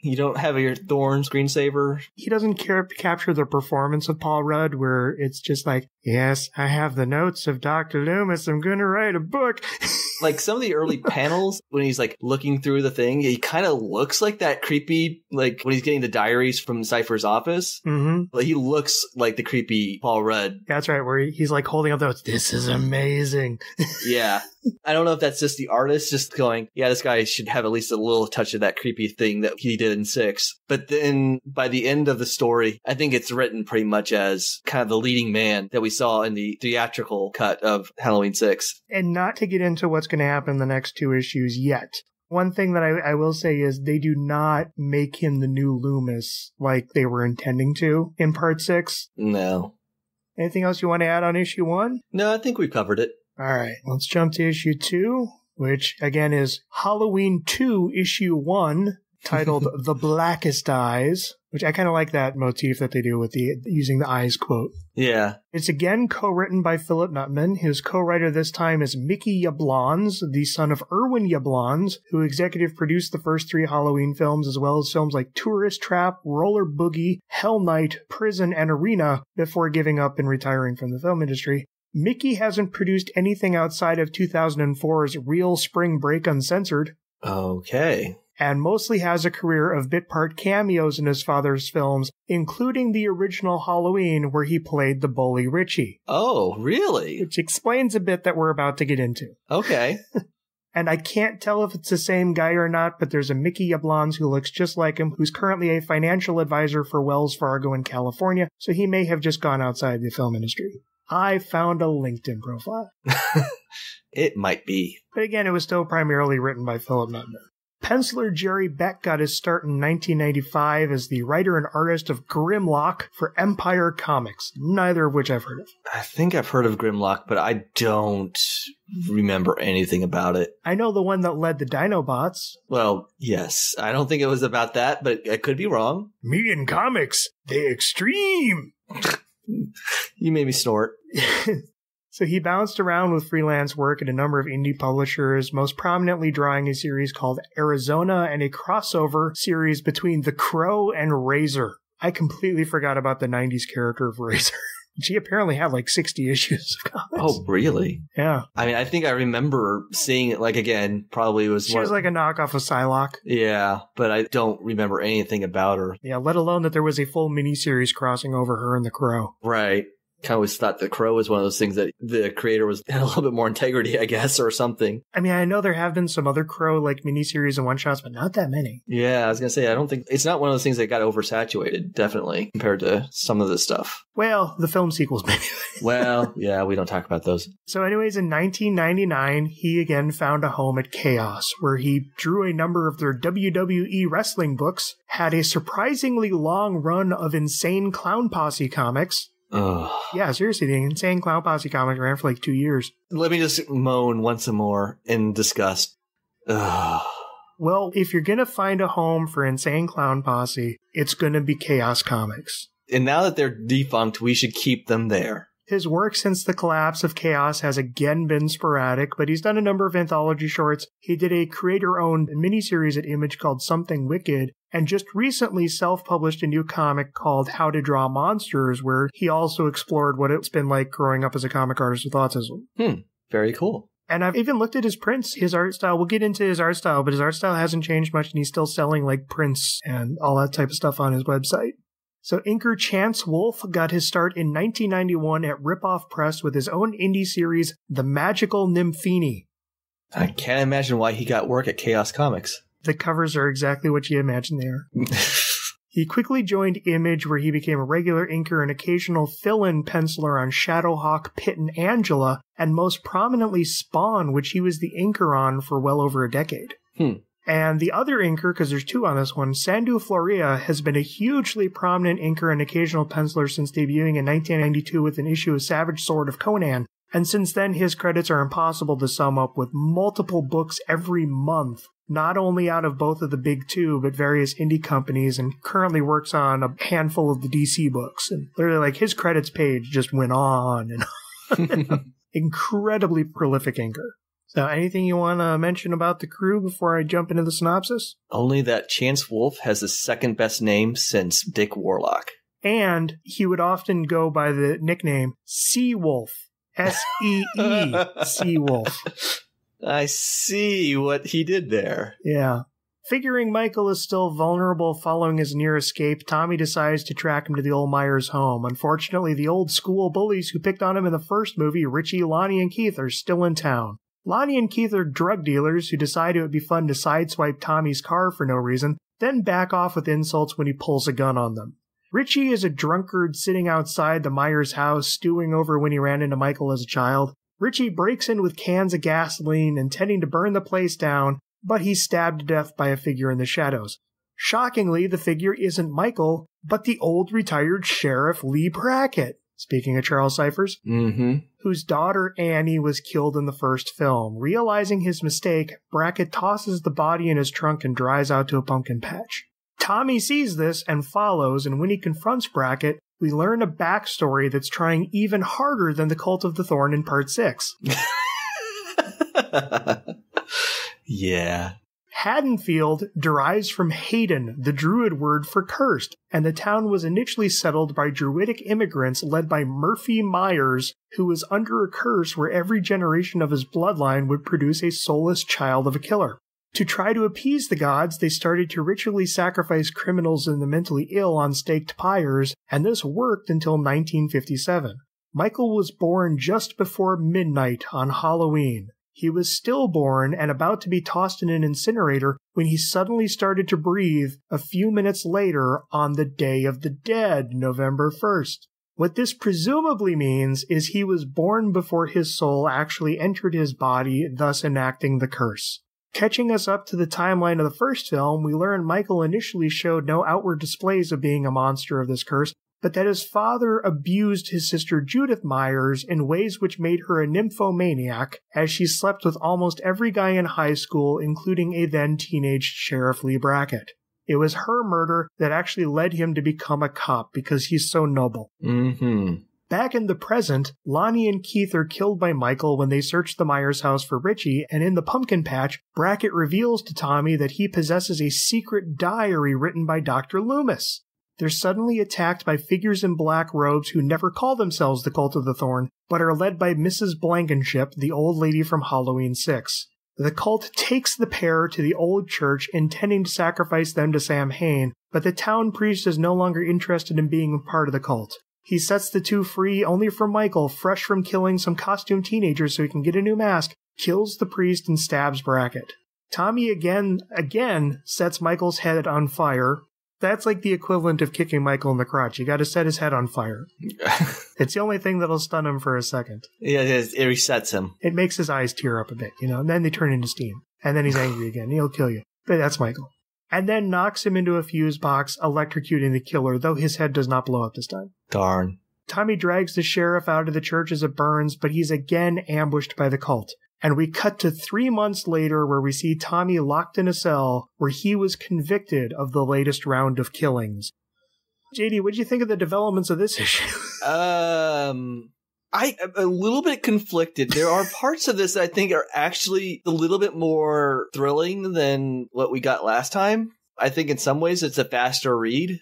You don't have your Thorn screensaver. He doesn't care, capture the performance of Paul Rudd where it's just like, yes, I have the notes of Doctor Loomis. I'm going to write a book. Like some of the early panels when he's like looking through the thing, he kind of looks like that creepy, like when he's getting the diaries from Cypher's office. Mm-hmm. Like, he looks like the creepy Paul Rudd. That's right. Where he's like holding up those. This is amazing. Yeah. I don't know if that's just the artist just going, yeah, this guy should have at least a little touch of that creepy thing that he did in six. But then by the end of the story, I think it's written pretty much as kind of the leading man that we saw in the theatrical cut of Halloween six. And not to get into what's going to happen in the next two issues yet. One thing that I, I will say is they do not make him the new Loomis like they were intending to in part six. No. Anything else you want to add on issue one? No, I think we've covered it. All right, let's jump to issue two, which again is Halloween two, issue one, titled The Blackest Eyes, which I kind of like that motif that they do with the using the eyes quote. Yeah. It's again co-written by Philip Nutman. His co-writer this time is Mickey Yablons, the son of Irwin Yablons, who executive produced the first three Halloween films, as well as films like Tourist Trap, Roller Boogie, Hell Night, Prison, and Arena, before giving up and retiring from the film industry. Mickey hasn't produced anything outside of two thousand four's Real Spring Break Uncensored. Okay. And mostly has a career of bit part cameos in his father's films, including the original Halloween, where he played the bully Richie. Oh, really? Which explains a bit that we're about to get into. Okay. And I can't tell if it's the same guy or not, but there's a Mickey Yablans who looks just like him, who's currently a financial advisor for Wells Fargo in California, so he may have just gone outside the film industry. I found a LinkedIn profile. It might be. But again, it was still primarily written by Philip Nutman. Penciler Jerry Beck got his start in nineteen ninety-five as the writer and artist of Grimlock for Empire Comics, neither of which I've heard of. I think I've heard of Grimlock, but I don't remember anything about it. I know the one that led the Dinobots. Well, yes. I don't think it was about that, but I could be wrong. Me and comics, the extreme. You made me snort. So he bounced around with freelance work at a number of indie publishers, most prominently drawing a series called Arizona and a crossover series between The Crow and Razor. I completely forgot about the nineties character of Razor. She apparently had like sixty issues of comics. Oh, really? Yeah. I mean, I think I remember seeing it, like, again, probably was... She more... was like a knockoff of Psylocke. Yeah, but I don't remember anything about her. Yeah, let alone that there was a full miniseries crossing over her and The Crow. Right. I always thought The Crow was one of those things that the creator was had a little bit more integrity, I guess, or something. I mean, I know there have been some other Crow, like, miniseries and one-shots, but not that many. Yeah, I was going to say, I don't think... It's not one of those things that got oversaturated, definitely, compared to some of this stuff. Well, the film sequels, maybe. Well, yeah, we don't talk about those. So anyways, in nineteen ninety-nine, he again found a home at Chaos, where he drew a number of their W W E wrestling books, had a surprisingly long run of Insane Clown Posse comics... Ugh. Yeah, seriously, the Insane Clown Posse comic ran for like two years. Let me just moan once more in disgust. Ugh. Well, if you're going to find a home for Insane Clown Posse, it's going to be Chaos Comics. And now that they're defunct, we should keep them there. His work since the collapse of Chaos has again been sporadic, but he's done a number of anthology shorts. He did a creator-owned miniseries at Image called Something Wicked, and just recently self-published a new comic called How to Draw Monsters, where he also explored what it's been like growing up as a comic artist with autism. Hmm, very cool. And I've even looked at his prints, his art style. We'll get into his art style, but his art style hasn't changed much, and he's still selling, like, prints and all that type of stuff on his website. So inker Chance Wolfe got his start in nineteen ninety-one at Ripoff Press with his own indie series, The Magical Nymphini. I can't imagine why he got work at Chaos Comics. The covers are exactly what you imagine they are. He quickly joined Image, where he became a regular inker and occasional fill-in penciler on Shadowhawk, Pitt and Angela, and most prominently Spawn, which he was the inker on for well over a decade. Hmm. And the other inker, because there's two on this one, Sandu Floria, has been a hugely prominent inker and occasional penciler since debuting in nineteen ninety-two with an issue of Savage Sword of Conan. And since then, his credits are impossible to sum up, with multiple books every month, not only out of both of the big two, but various indie companies, and currently works on a handful of the D C books. And literally, like, his credits page just went on and on. Incredibly prolific inker. So anything you want to mention about the crew before I jump into the synopsis? Only that Chance Wolfe has the second best name since Dick Warlock. And he would often go by the nickname Seawolf. S E E, Seawolf. I see what he did there. Yeah. Figuring Michael is still vulnerable following his near escape, Tommy decides to track him to the old Myers home. Unfortunately, the old school bullies who picked on him in the first movie, Richie, Lonnie, and Keith, are still in town. Lonnie and Keith are drug dealers who decide it would be fun to sideswipe Tommy's car for no reason, then back off with insults when he pulls a gun on them. Richie is a drunkard sitting outside the Myers house, stewing over when he ran into Michael as a child. Richie breaks in with cans of gasoline, intending to burn the place down, but he's stabbed to death by a figure in the shadows. Shockingly, the figure isn't Michael, but the old retired sheriff Lee Brackett. Speaking of Charles Cyphers, mm-hmm. whose daughter Annie was killed in the first film. Realizing his mistake, Brackett tosses the body in his trunk and drives out to a pumpkin patch. Tommy sees this and follows, and when he confronts Brackett, we learn a backstory that's trying even harder than the Cult of the Thorn in Part six. Yeah. Haddonfield derives from Haydon, the Druid word for cursed, and the town was initially settled by Druidic immigrants led by Murphy Myers, who was under a curse where every generation of his bloodline would produce a soulless child of a killer. To try to appease the gods, they started to ritually sacrifice criminals and the mentally ill on staked pyres, and this worked until nineteen fifty-seven. Michael was born just before midnight on Halloween. He was stillborn and about to be tossed in an incinerator when he suddenly started to breathe a few minutes later on the Day of the Dead, November first. What this presumably means is he was born before his soul actually entered his body, thus enacting the curse. Catching us up to the timeline of the first film, we learn Michael initially showed no outward displays of being a monster of this curse, but that his father abused his sister Judith Myers in ways which made her a nymphomaniac, as she slept with almost every guy in high school, including a then-teenage Sheriff Lee Brackett. It was her murder that actually led him to become a cop, because he's so noble. Mm-hmm. Back in the present, Lonnie and Keith are killed by Michael when they search the Myers house for Richie, and in the pumpkin patch, Brackett reveals to Tommy that he possesses a secret diary written by Doctor Loomis. They're suddenly attacked by figures in black robes who never call themselves the Cult of the Thorn, but are led by Missus Blankenship, the old lady from Halloween six. The cult takes the pair to the old church, intending to sacrifice them to Sam Hain, but the town priest is no longer interested in being part of the cult. He sets the two free only for Michael, fresh from killing some costumed teenagers so he can get a new mask, kills the priest and stabs Brackett. Tommy again, again sets Michael's head on fire. That's like the equivalent of kicking Michael in the crotch. You got to set his head on fire. It's the only thing that'll stun him for a second. Yeah, it resets him. It makes his eyes tear up a bit, you know, and then they turn into steam. And then he's angry again. He'll kill you. But that's Michael. And then knocks him into a fuse box, electrocuting the killer, though his head does not blow up this time. Darn. Tommy drags the sheriff out of the church as it burns, but he's again ambushed by the cult. And we cut to three months later where we see Tommy locked in a cell where he was convicted of the latest round of killings. J D, what did you think of the developments of this issue? um, I, I'm a little bit conflicted. There are parts of this that I think are actually a little bit more thrilling than what we got last time. I think in some ways it's a faster read.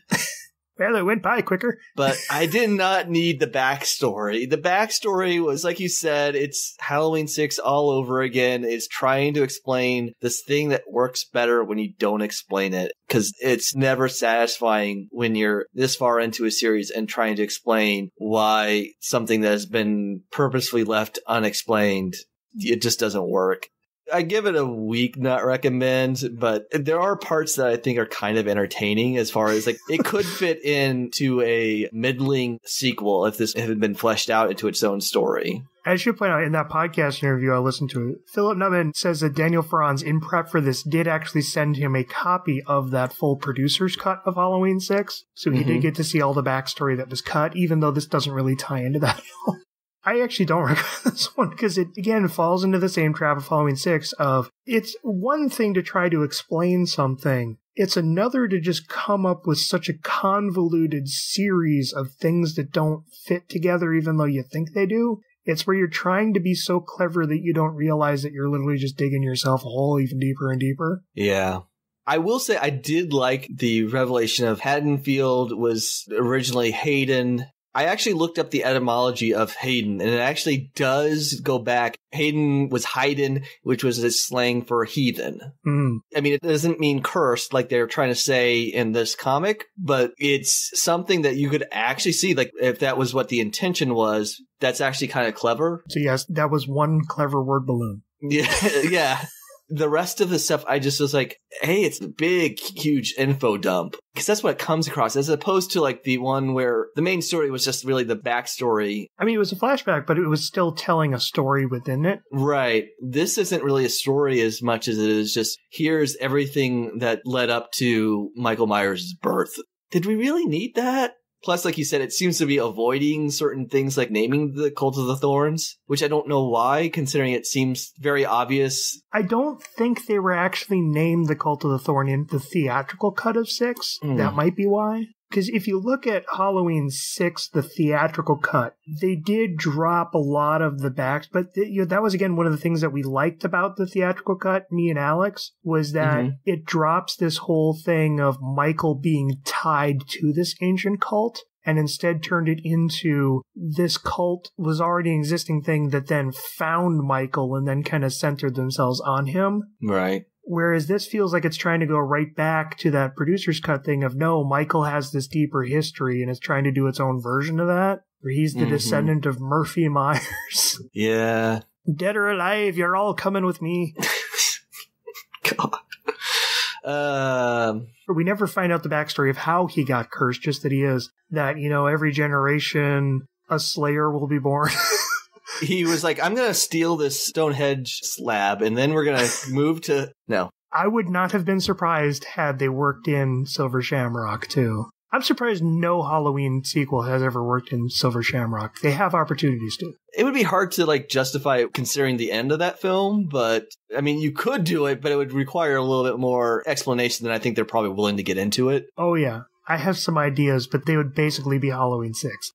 Well, it went by quicker. But I did not need the backstory. The backstory was, like you said, it's Halloween six all over again. It's trying to explain this thing that works better when you don't explain it, because it's never satisfying when you're this far into a series and trying to explain why something that has been purposefully left unexplained, it just doesn't work. I give it a weak not recommend, but there are parts that I think are kind of entertaining as far as like it could fit into a middling sequel if this had been fleshed out into its own story. As you point out in that podcast interview I listened to, Philip Nutman says that Daniel Farrands, in prep for this, did actually send him a copy of that full producer's cut of Halloween six. So he mm-hmm. did get to see all the backstory that was cut, even though this doesn't really tie into that at all. I actually don't recommend this one because it, again, falls into the same trap of Halloween six of it's one thing to try to explain something. It's another to just come up with such a convoluted series of things that don't fit together even though you think they do. It's where you're trying to be so clever that you don't realize that you're literally just digging yourself a hole even deeper and deeper. Yeah. I will say I did like the revelation of Haddonfield was originally Hayden. I actually looked up the etymology of Hayden, and it actually does go back. Hayden was Haydn, which was a slang for heathen. Mm. I mean, it doesn't mean cursed like they're trying to say in this comic, but it's something that you could actually see. Like, if that was what the intention was, that's actually kind of clever. So, yes, that was one clever word balloon. Yeah, yeah. The rest of the stuff, I just was like, hey, it's a big, huge info dump. Because that's what it comes across, as opposed to like the one where the main story was just really the backstory. I mean, it was a flashback, but it was still telling a story within it. Right. This isn't really a story as much as it is just, here's everything that led up to Michael Myers' birth. Did we really need that? Plus, like you said, it seems to be avoiding certain things like naming the Cult of the Thorns, which I don't know why, considering it seems very obvious. I don't think they were actually named the Cult of the Thorn in the theatrical cut of six. Mm. That might be why. Because if you look at Halloween six, the theatrical cut, they did drop a lot of the backs. But th you know, that was, again, one of the things that we liked about the theatrical cut, me and Alex, was that mm-hmm. it drops this whole thing of Michael being tied to this ancient cult and instead turned it into this cult was already an existing thing that then found Michael and then kind of centered themselves on him. Right. Whereas this feels like it's trying to go right back to that producer's cut thing of, no, Michael has this deeper history and it's trying to do its own version of that, where he's the mm-hmm. descendant of Murphy Myers. Yeah. Dead or alive, you're all coming with me. God. Um, we never find out the backstory of how he got cursed, just that he is. That, you know, every generation, a slayer will be born. He was like, I'm going to steal this Stonehenge slab, and then we're going to move to... No. I would not have been surprised had they worked in Silver Shamrock, too. I'm surprised no Halloween sequel has ever worked in Silver Shamrock. They have opportunities to. It would be hard to, like, justify considering the end of that film, but, I mean, you could do it, but it would require a little bit more explanation than I think they're probably willing to get into it. Oh, yeah. I have some ideas, but they would basically be Halloween six.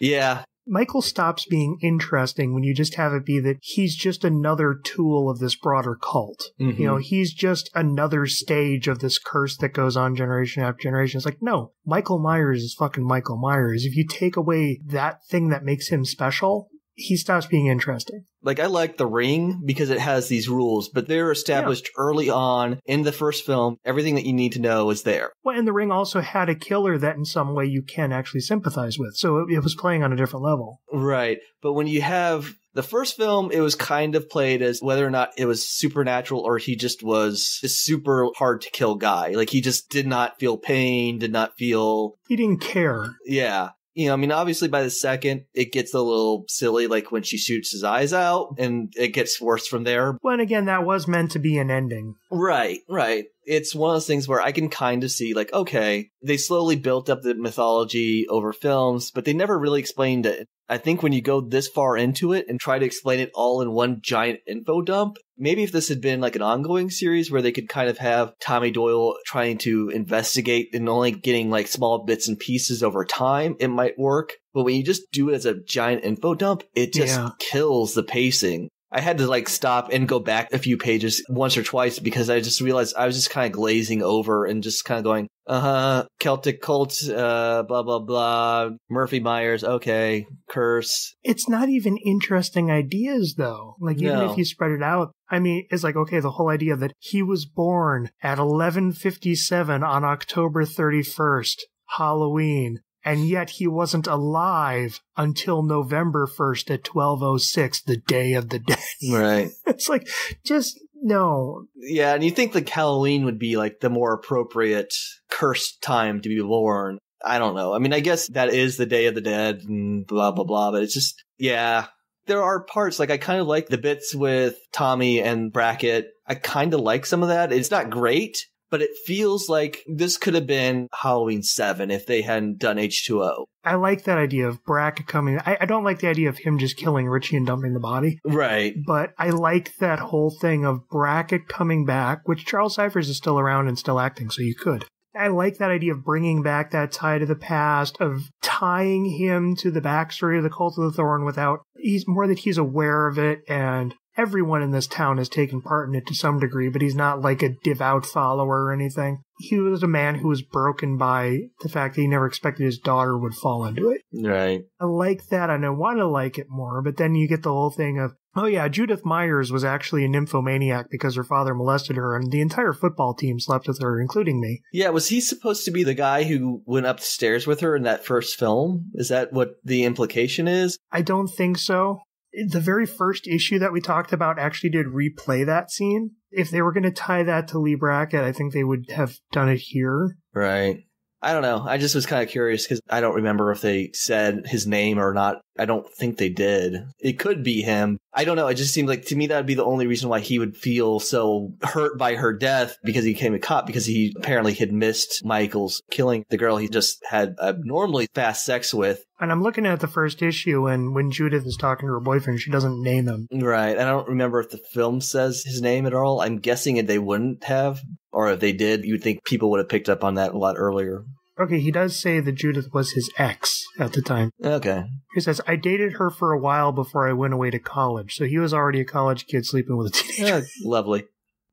Yeah. Michael stops being interesting when you just have it be that he's just another tool of this broader cult. Mm-hmm. You know, he's just another stage of this curse that goes on generation after generation. It's like, no, Michael Myers is fucking Michael Myers. If you take away that thing that makes him special, he stops being interesting. Like, I like The Ring because it has these rules, but they're established yeah. early on in the first film. Everything that you need to know is there. Well, and The Ring also had a killer that in some way you can actually sympathize with. So it, it was playing on a different level. Right. But when you have the first film, it was kind of played as whether or not it was supernatural or he just was a super hard to kill guy. Like, he just did not feel pain, did not feel... He didn't care. Yeah. You know, I mean, obviously by the second, it gets a little silly, like when she shoots his eyes out, and it gets worse from there. Well, and again, that was meant to be an ending. Right, right. It's one of those things where I can kind of see, like, okay, they slowly built up the mythology over films, but they never really explained it. I think when you go this far into it and try to explain it all in one giant info dump, maybe if this had been like an ongoing series where they could kind of have Tommy Doyle trying to investigate and only getting like small bits and pieces over time, it might work. But when you just do it as a giant info dump, it just yeah. kills the pacing. I had to like stop and go back a few pages once or twice because I just realized I was just kind of glazing over and just kind of going, uh-huh, Celtic cult, uh, blah, blah, blah, Murphy Myers, okay, curse. It's not even interesting ideas, though. Like, even no. if you spread it out, I mean, it's like, okay, the whole idea that he was born at eleven fifty-seven on October thirty-first, Halloween. And yet he wasn't alive until November first at twelve oh six, the day of the dead. Right. It's like, just, no. Yeah, and you think like Halloween would be like the more appropriate cursed time to be born. I don't know. I mean, I guess that is the day of the dead and blah, blah, blah. But it's just, yeah. There are parts, like I kind of like the bits with Tommy and Brackett. I kind of like some of that. It's not great. But it feels like this could have been Halloween seven if they hadn't done H two O. I like that idea of Brack coming. I, I don't like the idea of him just killing Richie and dumping the body. Right. But I like that whole thing of Brackett coming back, which Charles Cyphers is still around and still acting, so you could. I like that idea of bringing back that tie to the past, of tying him to the backstory of the Cult of the Thorn without... He's more that he's aware of it and... Everyone in this town has taken part in it to some degree, but he's not like a devout follower or anything. He was a man who was broken by the fact that he never expected his daughter would fall into it. Right. I like that, and I want to like it more, but then you get the whole thing of, oh yeah, Judith Myers was actually a nymphomaniac because her father molested her, and the entire football team slept with her, including me. Yeah, was he supposed to be the guy who went upstairs with her in that first film? Is that what the implication is? I don't think so. The very first issue that we talked about actually did replay that scene. If they were going to tie that to Lee Brackett, I think they would have done it here. Right. I don't know. I just was kind of curious because I don't remember if they said his name or not. I don't think they did. It could be him. I don't know. It just seemed like to me that would be the only reason why he would feel so hurt by her death, because he became a cop, because he apparently had missed Michael's killing the girl he just had abnormally fast sex with. And I'm looking at the first issue, and when Judith is talking to her boyfriend, she doesn't name him. Right. And I don't remember if the film says his name at all. I'm guessing that they wouldn't have. Or if they did, you'd think people would have picked up on that a lot earlier. Okay, he does say that Judith was his ex at the time. Okay. He says, I dated her for a while before I went away to college. So he was already a college kid sleeping with a teenager. Yeah, lovely.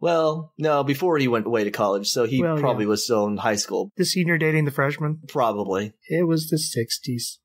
Well, no, before he went away to college, so he well, probably yeah. was still in high school. The senior dating the freshman? Probably. It was the sixties.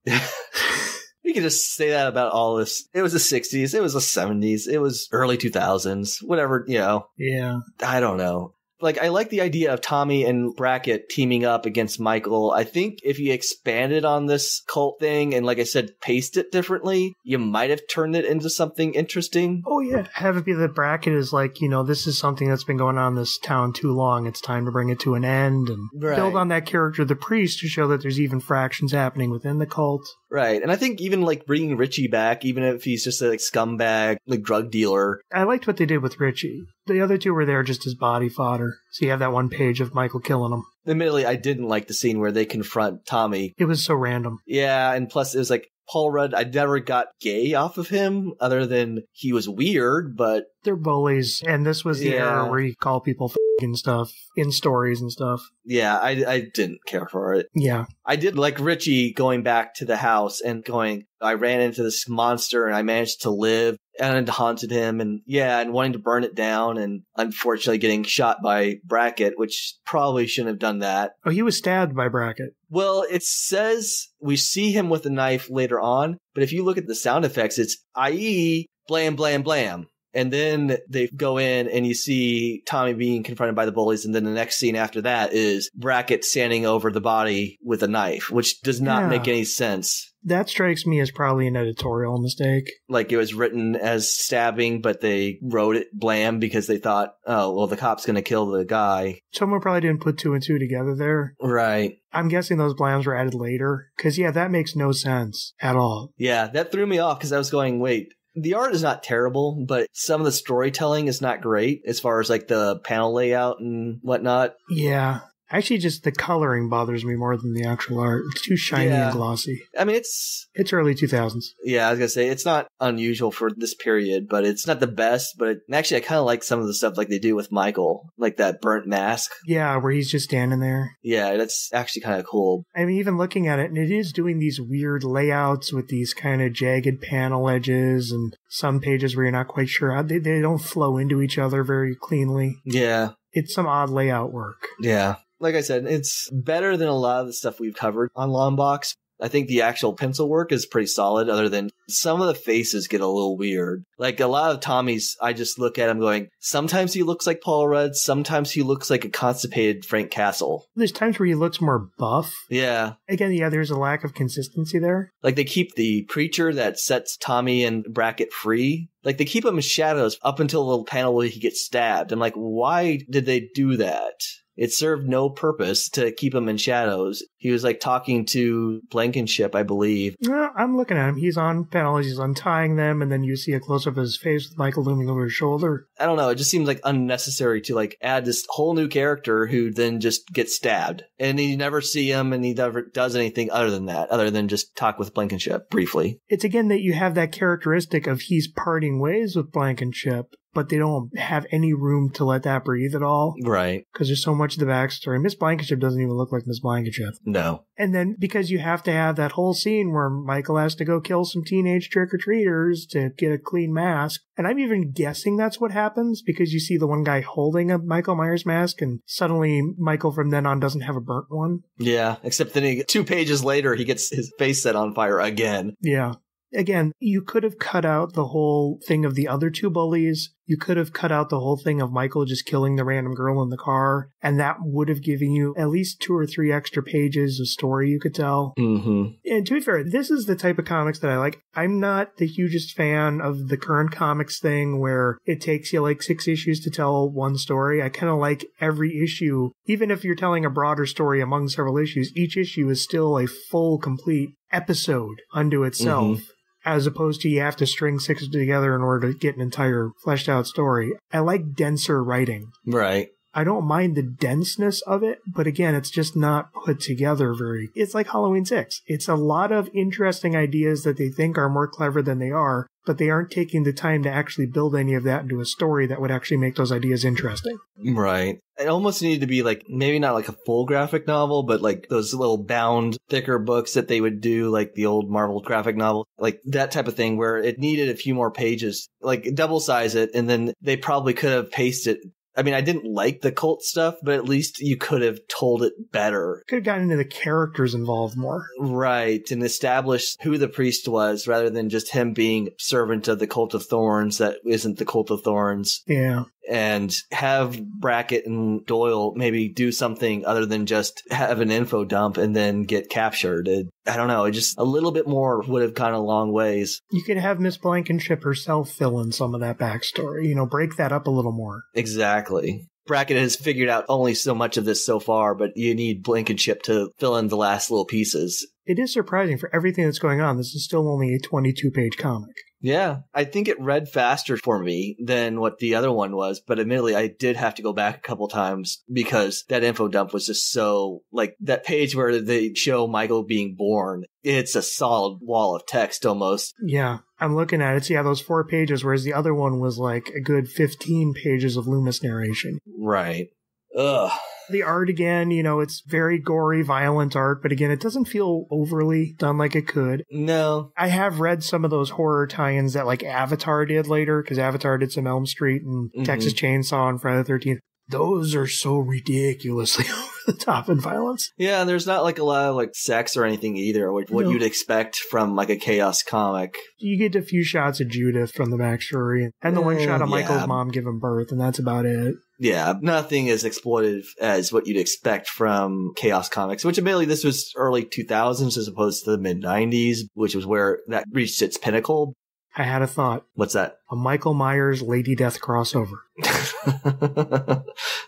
We could just say that about all this. It was the sixties, it was the seventies, it was early two thousands, whatever, you know. Yeah. I don't know. like, I like the idea of Tommy and Brackett teaming up against Michael. I think if you expanded on this cult thing and, like I said, paced it differently, you might have turned it into something interesting. Oh, yeah. Have it be that Brackett is like, you know, this is something that's been going on in this town too long. It's time to bring it to an end and right. build on that character, the priest, to show that there's even fractions happening within the cult. Right. And I think even, like, bringing Richie back, even if he's just a like, scumbag, like, drug dealer. I liked what they did with Richie. The other two were there just as body fodder. So you have that one page of Michael killing him. Admittedly, I didn't like the scene where they confront Tommy. It was so random. Yeah, and plus it was like, Paul Rudd, I never got gay off of him, other than he was weird, but... They're bullies, and this was the yeah. era where you call people f***ing and stuff in stories and stuff. Yeah, I, I didn't care for it. Yeah. I did like Richie going back to the house and going, I ran into this monster and I managed to live. And haunted him, and yeah, and wanting to burn it down, and unfortunately getting shot by Brackett, which probably shouldn't have done that. Oh, he was stabbed by Brackett. Well, it says we see him with a knife later on, but if you look at the sound effects, it's that is blam, blam, blam. And then they go in and you see Tommy being confronted by the bullies. And then the next scene after that is Brackett standing over the body with a knife, which does not yeah. make any sense. That strikes me as probably an editorial mistake. Like it was written as stabbing, but they wrote it blam because they thought, oh, well, the cop's going to kill the guy. Someone probably didn't put two and two together there. Right. I'm guessing those blams were added later because, yeah, that makes no sense at all. Yeah, that threw me off because I was going, wait. The art is not terrible, but some of the storytelling is not great as far as like the panel layout and whatnot. Yeah. Actually, just the coloring bothers me more than the actual art. It's too shiny yeah. and glossy. I mean, it's... It's early two thousands. Yeah, I was going to say, it's not unusual for this period, but it's not the best. But it, actually, I kind of like some of the stuff like they do with Michael, like that burnt mask. Yeah, where he's just standing there. Yeah, that's actually kind of cool. I mean, even looking at it, and it is doing these weird layouts with these kind of jagged panel edges and some pages where you're not quite sure. How, they, they don't flow into each other very cleanly. Yeah. It's some odd layout work. Yeah. Like I said, it's better than a lot of the stuff we've covered on Lombox. I think the actual pencil work is pretty solid, other than some of the faces get a little weird. Like a lot of Tommy's, I just look at him going, sometimes he looks like Paul Rudd, sometimes he looks like a constipated Frank Castle. There's times where he looks more buff. Yeah. Again, yeah, there's a lack of consistency there. Like they keep the preacher that sets Tommy and Brackett free. Like, they keep him in shadows up until the panel where he gets stabbed. I'm like, why did they do that? It served no purpose to keep him in shadows. He was, like, talking to Blankenship, I believe. No, I'm looking at him. He's on panels. He's untying them. And then you see a close-up of his face with Michael looming over his shoulder. I don't know. It just seems, like, unnecessary to, like, add this whole new character who then just gets stabbed. And you never see him, and he never does anything other than that, other than just talk with Blankenship briefly. It's, again, that you have that characteristic of he's parting ways with Blankenship, but they don't have any room to let that breathe at all. Right. Because there's so much of the backstory. Miss Blankenship doesn't even look like Miss Blankenship. No. And then because you have to have that whole scene where Michael has to go kill some teenage trick-or-treaters to get a clean mask. And I'm even guessing that's what happens because you see the one guy holding a Michael Myers mask and suddenly Michael from then on doesn't have a burnt one. Yeah. Except then he, two pages later, he gets his face set on fire again. Yeah. Again, you could have cut out the whole thing of the other two bullies. You could have cut out the whole thing of Michael just killing the random girl in the car. And that would have given you at least two or three extra pages of story you could tell. Mm-hmm. And to be fair, this is the type of comics that I like. I'm not the hugest fan of the current comics thing where it takes you like six issues to tell one story. I kind of like every issue. Even if you're telling a broader story among several issues, each issue is still a full, complete episode unto itself. Mm-hmm. As opposed to you have to string six together in order to get an entire fleshed out story. I like denser writing. Right. I don't mind the denseness of it, but again, it's just not put together very... It's like Halloween six. It's a lot of interesting ideas that they think are more clever than they are, but they aren't taking the time to actually build any of that into a story that would actually make those ideas interesting. Right. It almost needed to be like, maybe not like a full graphic novel, but like those little bound thicker books that they would do, like the old Marvel graphic novel, like that type of thing where it needed a few more pages, like double size it. And then they probably could have pasted it. I mean, I didn't like the cult stuff, but at least you could have told it better. Could have gotten into the characters involved more. Right, and established who the priest was rather than just him being servant of the Cult of Thorns that isn't the Cult of Thorns. Yeah. and have Brackett and Doyle maybe do something other than just have an info dump and then get captured. It, I don't know. It just a little bit more would have gone a long ways. You could have Miss Blankenship herself fill in some of that backstory, you know, break that up a little more. Exactly. Brackett has figured out only so much of this so far, but you need Blankenship to fill in the last little pieces. It is surprising for everything that's going on. This is still only a twenty-two page comic. Yeah, I think it read faster for me than what the other one was, but admittedly, I did have to go back a couple times because that info dump was just so, like, that page where they show Michael being born, it's a solid wall of text almost. Yeah, I'm looking at it. So yeah, those four pages, whereas the other one was like a good fifteen pages of Loomis narration. Right. Ugh. The art, again, you know, it's very gory, violent art, but again, it doesn't feel overly done like it could. No. I have read some of those horror tie-ins that, like, Avatar did later, because Avatar did some Elm Street and mm-hmm. Texas Chainsaw and Friday the thirteenth. Those are so ridiculously over the top in violence. Yeah, and there's not, like, a lot of, like, sex or anything either, what, what no. you'd expect from, like, a Chaos comic. You get a few shots of Judith from the backstory, and the uh, one shot of yeah. Michael's mom giving birth, and that's about it. Yeah, nothing as exploitive as what you'd expect from Chaos Comics, which admittedly this was early two thousands as opposed to the mid nineties, which was where that reached its pinnacle. I had a thought. What's that? A Michael Myers Lady Death crossover.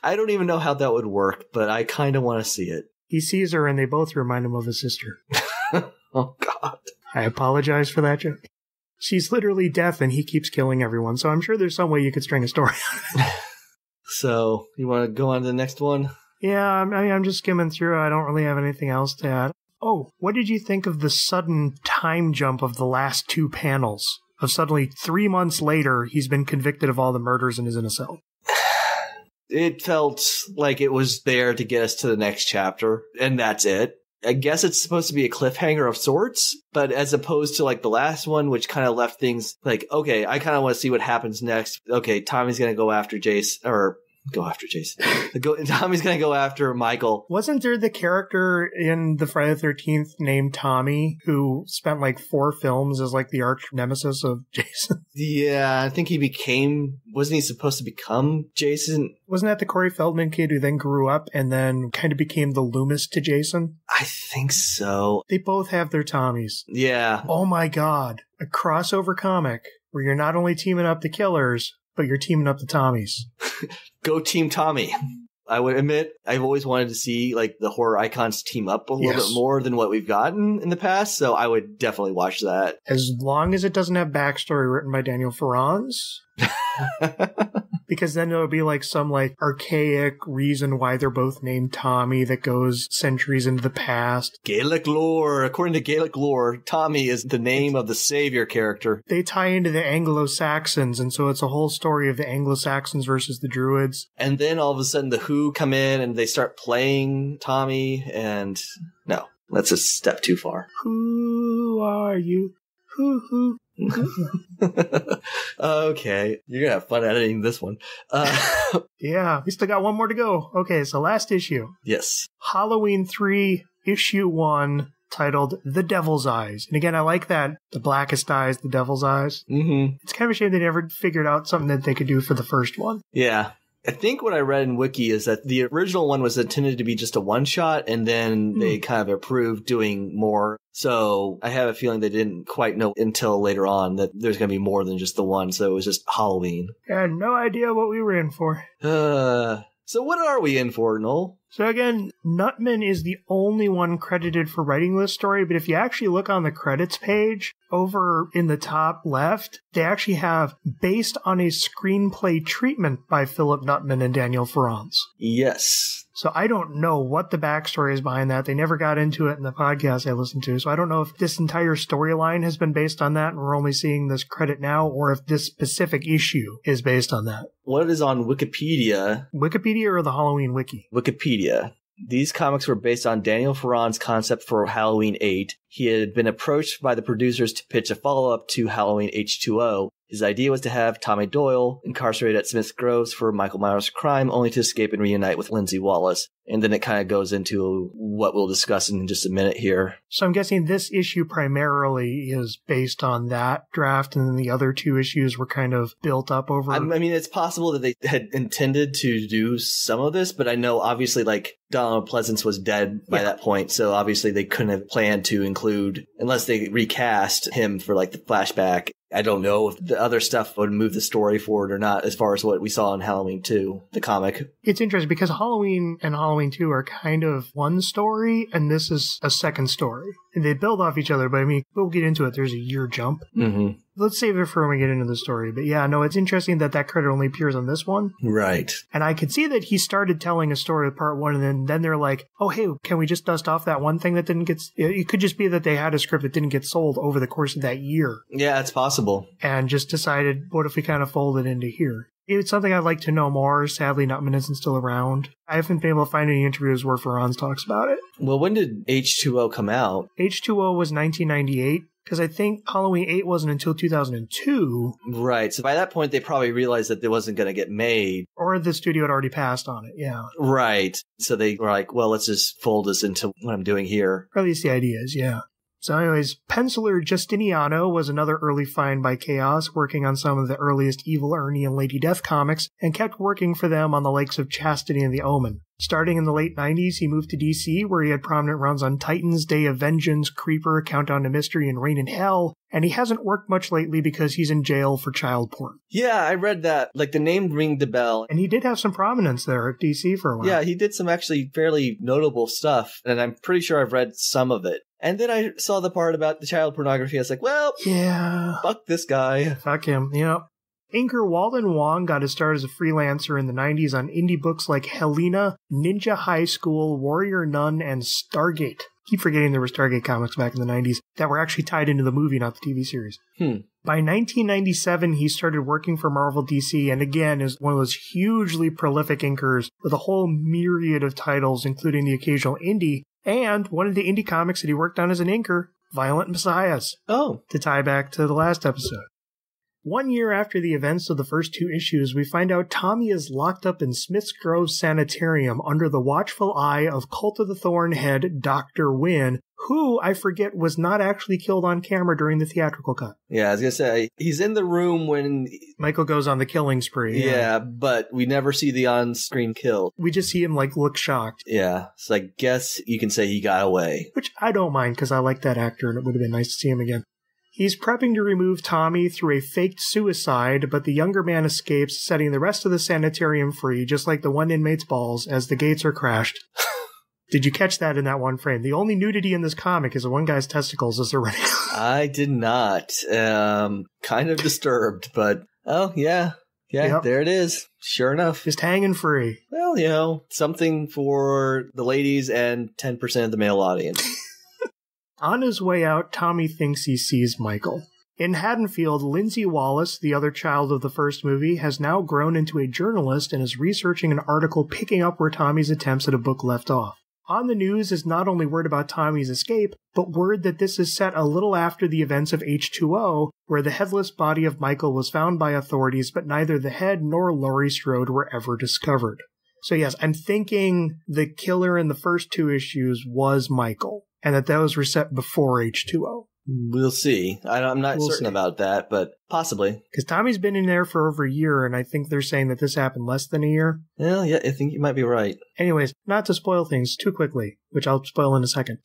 I don't even know how that would work, but I kind of want to see it. He sees her and they both remind him of his sister. Oh, God. I apologize for that joke. She's literally Death and he keeps killing everyone, so I'm sure there's some way you could string a story out of it. So, you want to go on to the next one? Yeah, I mean, I'm just skimming through. I don't really have anything else to add. Oh, what did you think of the sudden time jump of the last two panels? Of suddenly, three months later, he's been convicted of all the murders and is in a cell. It felt like it was there to get us to the next chapter, and that's it. I guess it's supposed to be a cliffhanger of sorts, but as opposed to like the last one, which kind of left things like, okay, I kind of want to see what happens next. Okay, Tommy's going to go after Jace, or go after Jace. go, Tommy's going to go after Michael. Wasn't there the character in the Friday the thirteenth named Tommy who spent like four films as like the arch nemesis of Jason? Yeah, I think he became, wasn't he supposed to become Jason? Wasn't that the Corey Feldman kid who then grew up and then kind of became the Loomis to Jason? I think so. They both have their Tommies. Yeah. Oh my God. A crossover comic where you're not only teaming up the killers, but you're teaming up the Tommies. Go Team Tommy. I would admit I've always wanted to see like the horror icons team up a little yes. bit more than what we've gotten in the past, so I would definitely watch that. As long as it doesn't have backstory written by Daniel Farrands. Because then it'll be like some like archaic reason why they're both named Tommy that goes centuries into the past. Gaelic lore. According to Gaelic lore, Tommy is the name of the savior character. They tie into the Anglo-Saxons, and so it's a whole story of the Anglo-Saxons versus the Druids. And then all of a sudden the Who come in and they start playing Tommy, and no, that's a step too far. Who are you? Who, who? Okay, you're gonna have fun editing this one. Uh yeah, we still got one more to go. Okay, so last issue. Yes, Halloween three, issue one, titled The Devil's Eyes. And again, I like that, the blackest eyes, the devil's eyes. Mm-hmm. It's kind of a shame they never figured out something that they could do for the first one. Yeah, I think what I read in Wiki is that the original one was intended to be just a one-shot, and then they kind of approved doing more. So I have a feeling they didn't quite know until later on that there's going to be more than just the one, so it was just Halloween. I had no idea what we were in for. Uh, so what are we in for, Noel? So again, Nutman is the only one credited for writing this story, but if you actually look on the credits page, over in the top left, they actually have, based on a screenplay treatment by Philip Nutman and Daniel Farrands. Yes. So I don't know what the backstory is behind that. They never got into it in the podcast I listened to, so I don't know if this entire storyline has been based on that and we're only seeing this credit now, or if this specific issue is based on that. What is on Wikipedia? Wikipedia or the Halloween Wiki? Wikipedia. These comics were based on Daniel Farrands' concept for Halloween eight. He had been approached by the producers to pitch a follow-up to Halloween H two O, His idea was to have Tommy Doyle incarcerated at Smith's Groves for Michael Myers' crime, only to escape and reunite with Lindsay Wallace. And then it kind of goes into what we'll discuss in just a minute here. So I'm guessing this issue primarily is based on that draft, and then the other two issues were kind of built up over... I mean, it's possible that they had intended to do some of this, but I know obviously like Donald Pleasance was dead by yeah. that point, so obviously they couldn't have planned to include, unless they recast him for like the flashback. I don't know if the other stuff would move the story forward or not as far as what we saw in Halloween two, the comic. It's interesting because Halloween and Halloween two are kind of one story, and this is a second story. And they build off each other, but I mean, we'll get into it. There's a year jump. Mm-hmm. Let's save it for when we get into the story. But yeah, no, it's interesting that that credit only appears on this one. Right. And I could see that he started telling a story with part one, and then, then they're like, oh, hey, can we just dust off that one thing that didn't get... It could just be that they had a script that didn't get sold over the course of that year. Yeah, it's possible. And just decided, what if we kind of fold it into here? It's something I'd like to know more. Sadly, Nutman isn't still around. I haven't been able to find any interviews where Farrands talks about it. Well, when did H two O come out? H two O was nineteen ninety-eight. Because I think Halloween eight wasn't until two thousand two. Right. So by that point, they probably realized that it wasn't going to get made. Or the studio had already passed on it, yeah. Right. So they were like, well, let's just fold this into what I'm doing here. Or at least the ideas, yeah. So anyways, penciler Justiniano was another early find by Chaos, working on some of the earliest Evil Ernie and Lady Death comics, and kept working for them on the likes of Chastity and The Omen. Starting in the late nineties, he moved to D C, where he had prominent runs on Titans, Day of Vengeance, Creeper, Countdown to Mystery, and Rain in Hell, and he hasn't worked much lately because he's in jail for child porn. Yeah, I read that. Like, the name ringed the bell. And he did have some prominence there at D C for a while. Yeah, he did some actually fairly notable stuff, and I'm pretty sure I've read some of it. And then I saw the part about the child pornography. I was like, well, yeah, fuck this guy. Fuck him, yep. Inker Walden Wong got his start as a freelancer in the nineties on indie books like Helena, Ninja High School, Warrior Nun, and Stargate. Keep forgetting there were Stargate comics back in the nineties that were actually tied into the movie, not the T V series. Hmm. By nineteen ninety-seven, he started working for Marvel D C, and again is one of those hugely prolific inkers with a whole myriad of titles, including the occasional indie, and one of the indie comics that he worked on as an inker, Violent Messiahs. Oh. To tie back to the last episode. One year after the events of the first two issues, we find out Tommy is locked up in Smith's Grove Sanitarium under the watchful eye of Cult of the Thorn head Doctor Wynn, who, I forget, was not actually killed on camera during the theatrical cut. Yeah, I was going to say, he's in the room when... Michael goes on the killing spree. Yeah, yeah, but we never see the on-screen kill. We just see him, like, look shocked. Yeah, so I guess you can say he got away. Which I don't mind, because I like that actor, and it would have been nice to see him again. He's prepping to remove Tommy through a faked suicide, but the younger man escapes, setting the rest of the sanitarium free, just like the one inmate's balls, as the gates are crashed. Did you catch that in that one frame? The only nudity in this comic is the one guy's testicles as they're running. I did not. Um, kind of disturbed, but oh, yeah. Yeah, yep. There it is. Sure enough. Just hanging free. Well, you know, something for the ladies and ten percent of the male audience. On his way out, Tommy thinks he sees Michael. In Haddonfield, Lindsay Wallace, the other child of the first movie, has now grown into a journalist and is researching an article picking up where Tommy's attempts at a book left off. On the News is not only word about Tommy's escape, but word that this is set a little after the events of H two O, where the headless body of Michael was found by authorities, but neither the head nor Laurie Strode were ever discovered. So yes, I'm thinking the killer in the first two issues was Michael, and that those were set before H two O. We'll see. I don't, I'm not we'll certain see. about that, but possibly. Because Tommy's been in there for over a year, and I think they're saying that this happened less than a year. Well, yeah, I think you might be right. Anyways, not to spoil things too quickly, which I'll spoil in a second.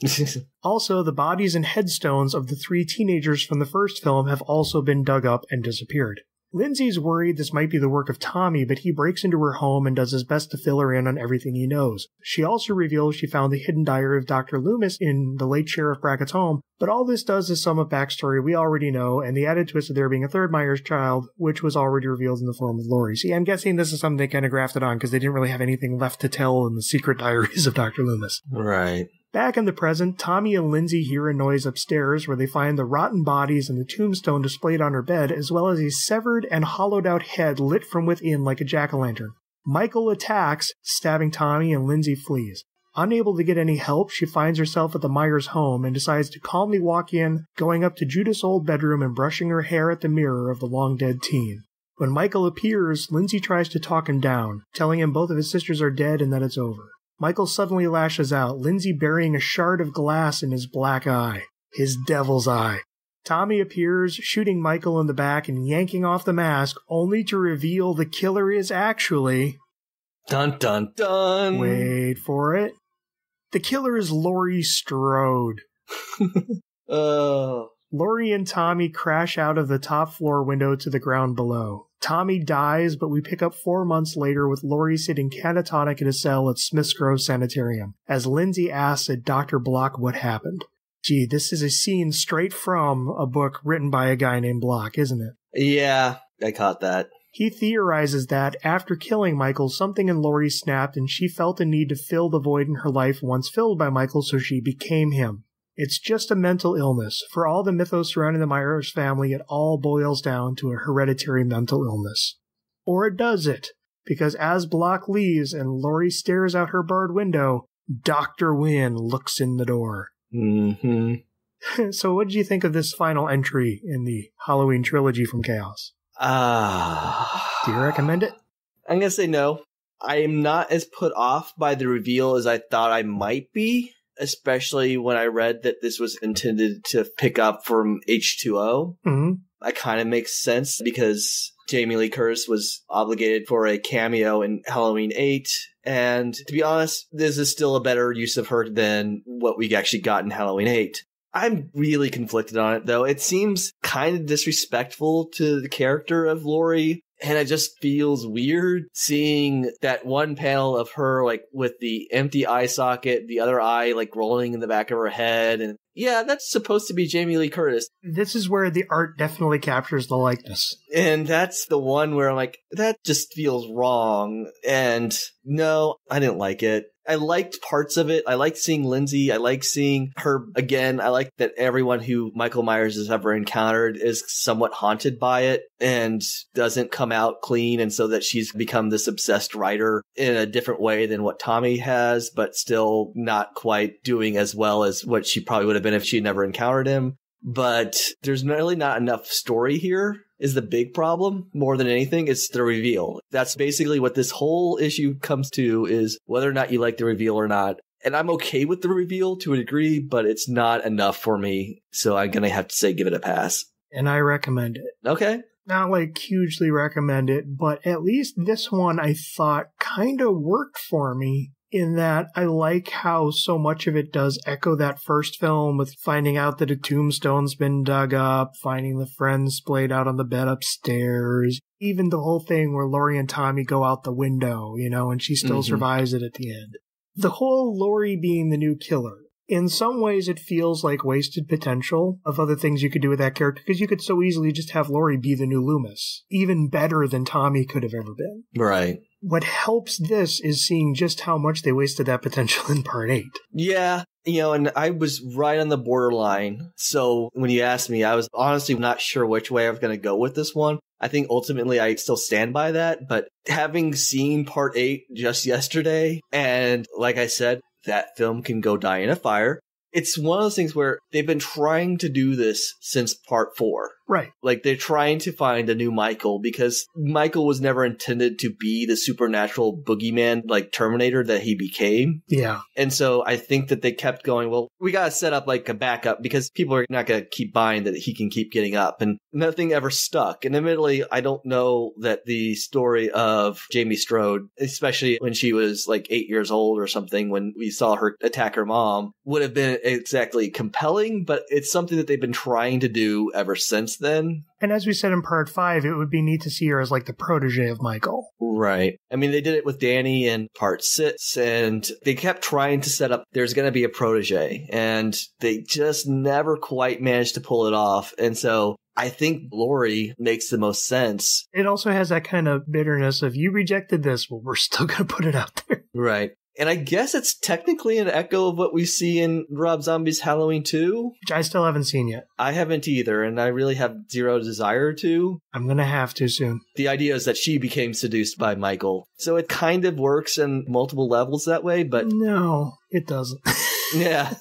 Also, the bodies and headstones of the three teenagers from the first film have also been dug up and disappeared. Lindsay's worried this might be the work of Tommy, but he breaks into her home and does his best to fill her in on everything he knows. She also reveals she found the hidden diary of Doctor Loomis in the late Sheriff Brackett's home, but all this does is sum up backstory we already know, and the added twist of there being a third Myers child, which was already revealed in the form of Laurie. See, I'm guessing this is something they kind of grafted on, because they didn't really have anything left to tell in the secret diaries of Doctor Loomis. Right. Back in the present, Tommy and Lindsay hear a noise upstairs where they find the rotten bodies and the tombstone displayed on her bed, as well as a severed and hollowed-out head lit from within like a jack-o'-lantern. Michael attacks, stabbing Tommy, and Lindsay flees. Unable to get any help, she finds herself at the Myers home and decides to calmly walk in, going up to Judith's old bedroom and brushing her hair at the mirror of the long-dead teen. When Michael appears, Lindsay tries to talk him down, telling him both of his sisters are dead and that it's over. Michael suddenly lashes out, Lindsay burying a shard of glass in his black eye. His devil's eye. Tommy appears, shooting Michael in the back and yanking off the mask, only to reveal the killer is actually... Dun dun dun! Wait for it. The killer is Laurie Strode. uh. Laurie and Tommy crash out of the top floor window to the ground below. Tommy dies, but we pick up four months later with Laurie sitting catatonic in a cell at Smith's Grove Sanitarium, as Lindsay asks at Doctor Block what happened. Gee, this is a scene straight from a book written by a guy named Block, isn't it? Yeah, I caught that. He theorizes that, after killing Michael, something in Laurie snapped and she felt a need to fill the void in her life once filled by Michael, so she became him. It's just a mental illness. For all the mythos surrounding the Myers family, it all boils down to a hereditary mental illness. Or does it? Because as Block leaves and Laurie stares out her barred window, Doctor Wynn looks in the door. Mm-hmm. So what did you think of this final entry in the Halloween trilogy from Chaos? Ah, uh, do you recommend it? I'm going to say no. I am not as put off by the reveal as I thought I might be, especially when I read that this was intended to pick up from H two O. Mm-hmm. That kind of makes sense because Jamie Lee Curtis was obligated for a cameo in Halloween eight. And to be honest, this is still a better use of her than what we actually got in Halloween eight. I'm really conflicted on it, though. It seems kind of disrespectful to the character of Laurie, and it just feels weird seeing that one panel of her, like, with the empty eye socket, the other eye, like, rolling in the back of her head. And yeah, that's supposed to be Jamie Lee Curtis. This is where the art definitely captures the likeness. And that's the one where I'm like, that just feels wrong. And no, I didn't like it. I liked parts of it. I liked seeing Lindsay. I liked seeing her again. I liked that everyone who Michael Myers has ever encountered is somewhat haunted by it and doesn't come out clean. And so that she's become this obsessed writer in a different way than what Tommy has, but still not quite doing as well as what she probably would have been if she never encountered him. But there's really not enough story here is the big problem. More than anything, it's the reveal. That's basically what this whole issue comes to, is whether or not you like the reveal or not. And I'm okay with the reveal to a degree, but it's not enough for me. So I'm going to have to say give it a pass. And I recommend it. Okay. Not like hugely recommend it, but at least this one I thought kind of worked for me, in that I like how so much of it does echo that first film with finding out that a tombstone's been dug up, finding the friends splayed out on the bed upstairs, even the whole thing where Laurie and Tommy go out the window, you know, and she still mm-hmm. survives it at the end. The whole Laurie being the new killer, in some ways it feels like wasted potential of other things you could do with that character, because you could so easily just have Laurie be the new Loomis, even better than Tommy could have ever been. Right. What helps this is seeing just how much they wasted that potential in part eight. Yeah, you know, and I was right on the borderline. So when you asked me, I was honestly not sure which way I was going to go with this one. I think ultimately I still stand by that. But having seen part eight just yesterday, and like I said, that film can go die in a fire. It's one of those things where they've been trying to do this since part four. Right. Like, they're trying to find a new Michael, because Michael was never intended to be the supernatural boogeyman, like Terminator, that he became. Yeah. And so I think that they kept going, well, we got to set up like a backup, because people are not going to keep buying that he can keep getting up. And nothing ever stuck. And admittedly, I don't know that the story of Jamie Strode, especially when she was like eight years old or something, when we saw her attack her mom, would have been exactly compelling, but it's something that they've been trying to do ever since then. And as we said in part five, it would be neat to see her as like the protege of Michael. Right. I mean, they did it with Danny in part six, and they kept trying to set up there's going to be a protege, and they just never quite managed to pull it off. And so I think Laurie makes the most sense. It also has that kind of bitterness of, you rejected this, well, we're still going to put it out there. Right. And I guess it's technically an echo of what we see in Rob Zombie's Halloween two. Which I still haven't seen yet. I haven't either, and I really have zero desire to. I'm going to have to soon. The idea is that she became seduced by Michael. So it kind of works in multiple levels that way, but... No, it doesn't. Yeah.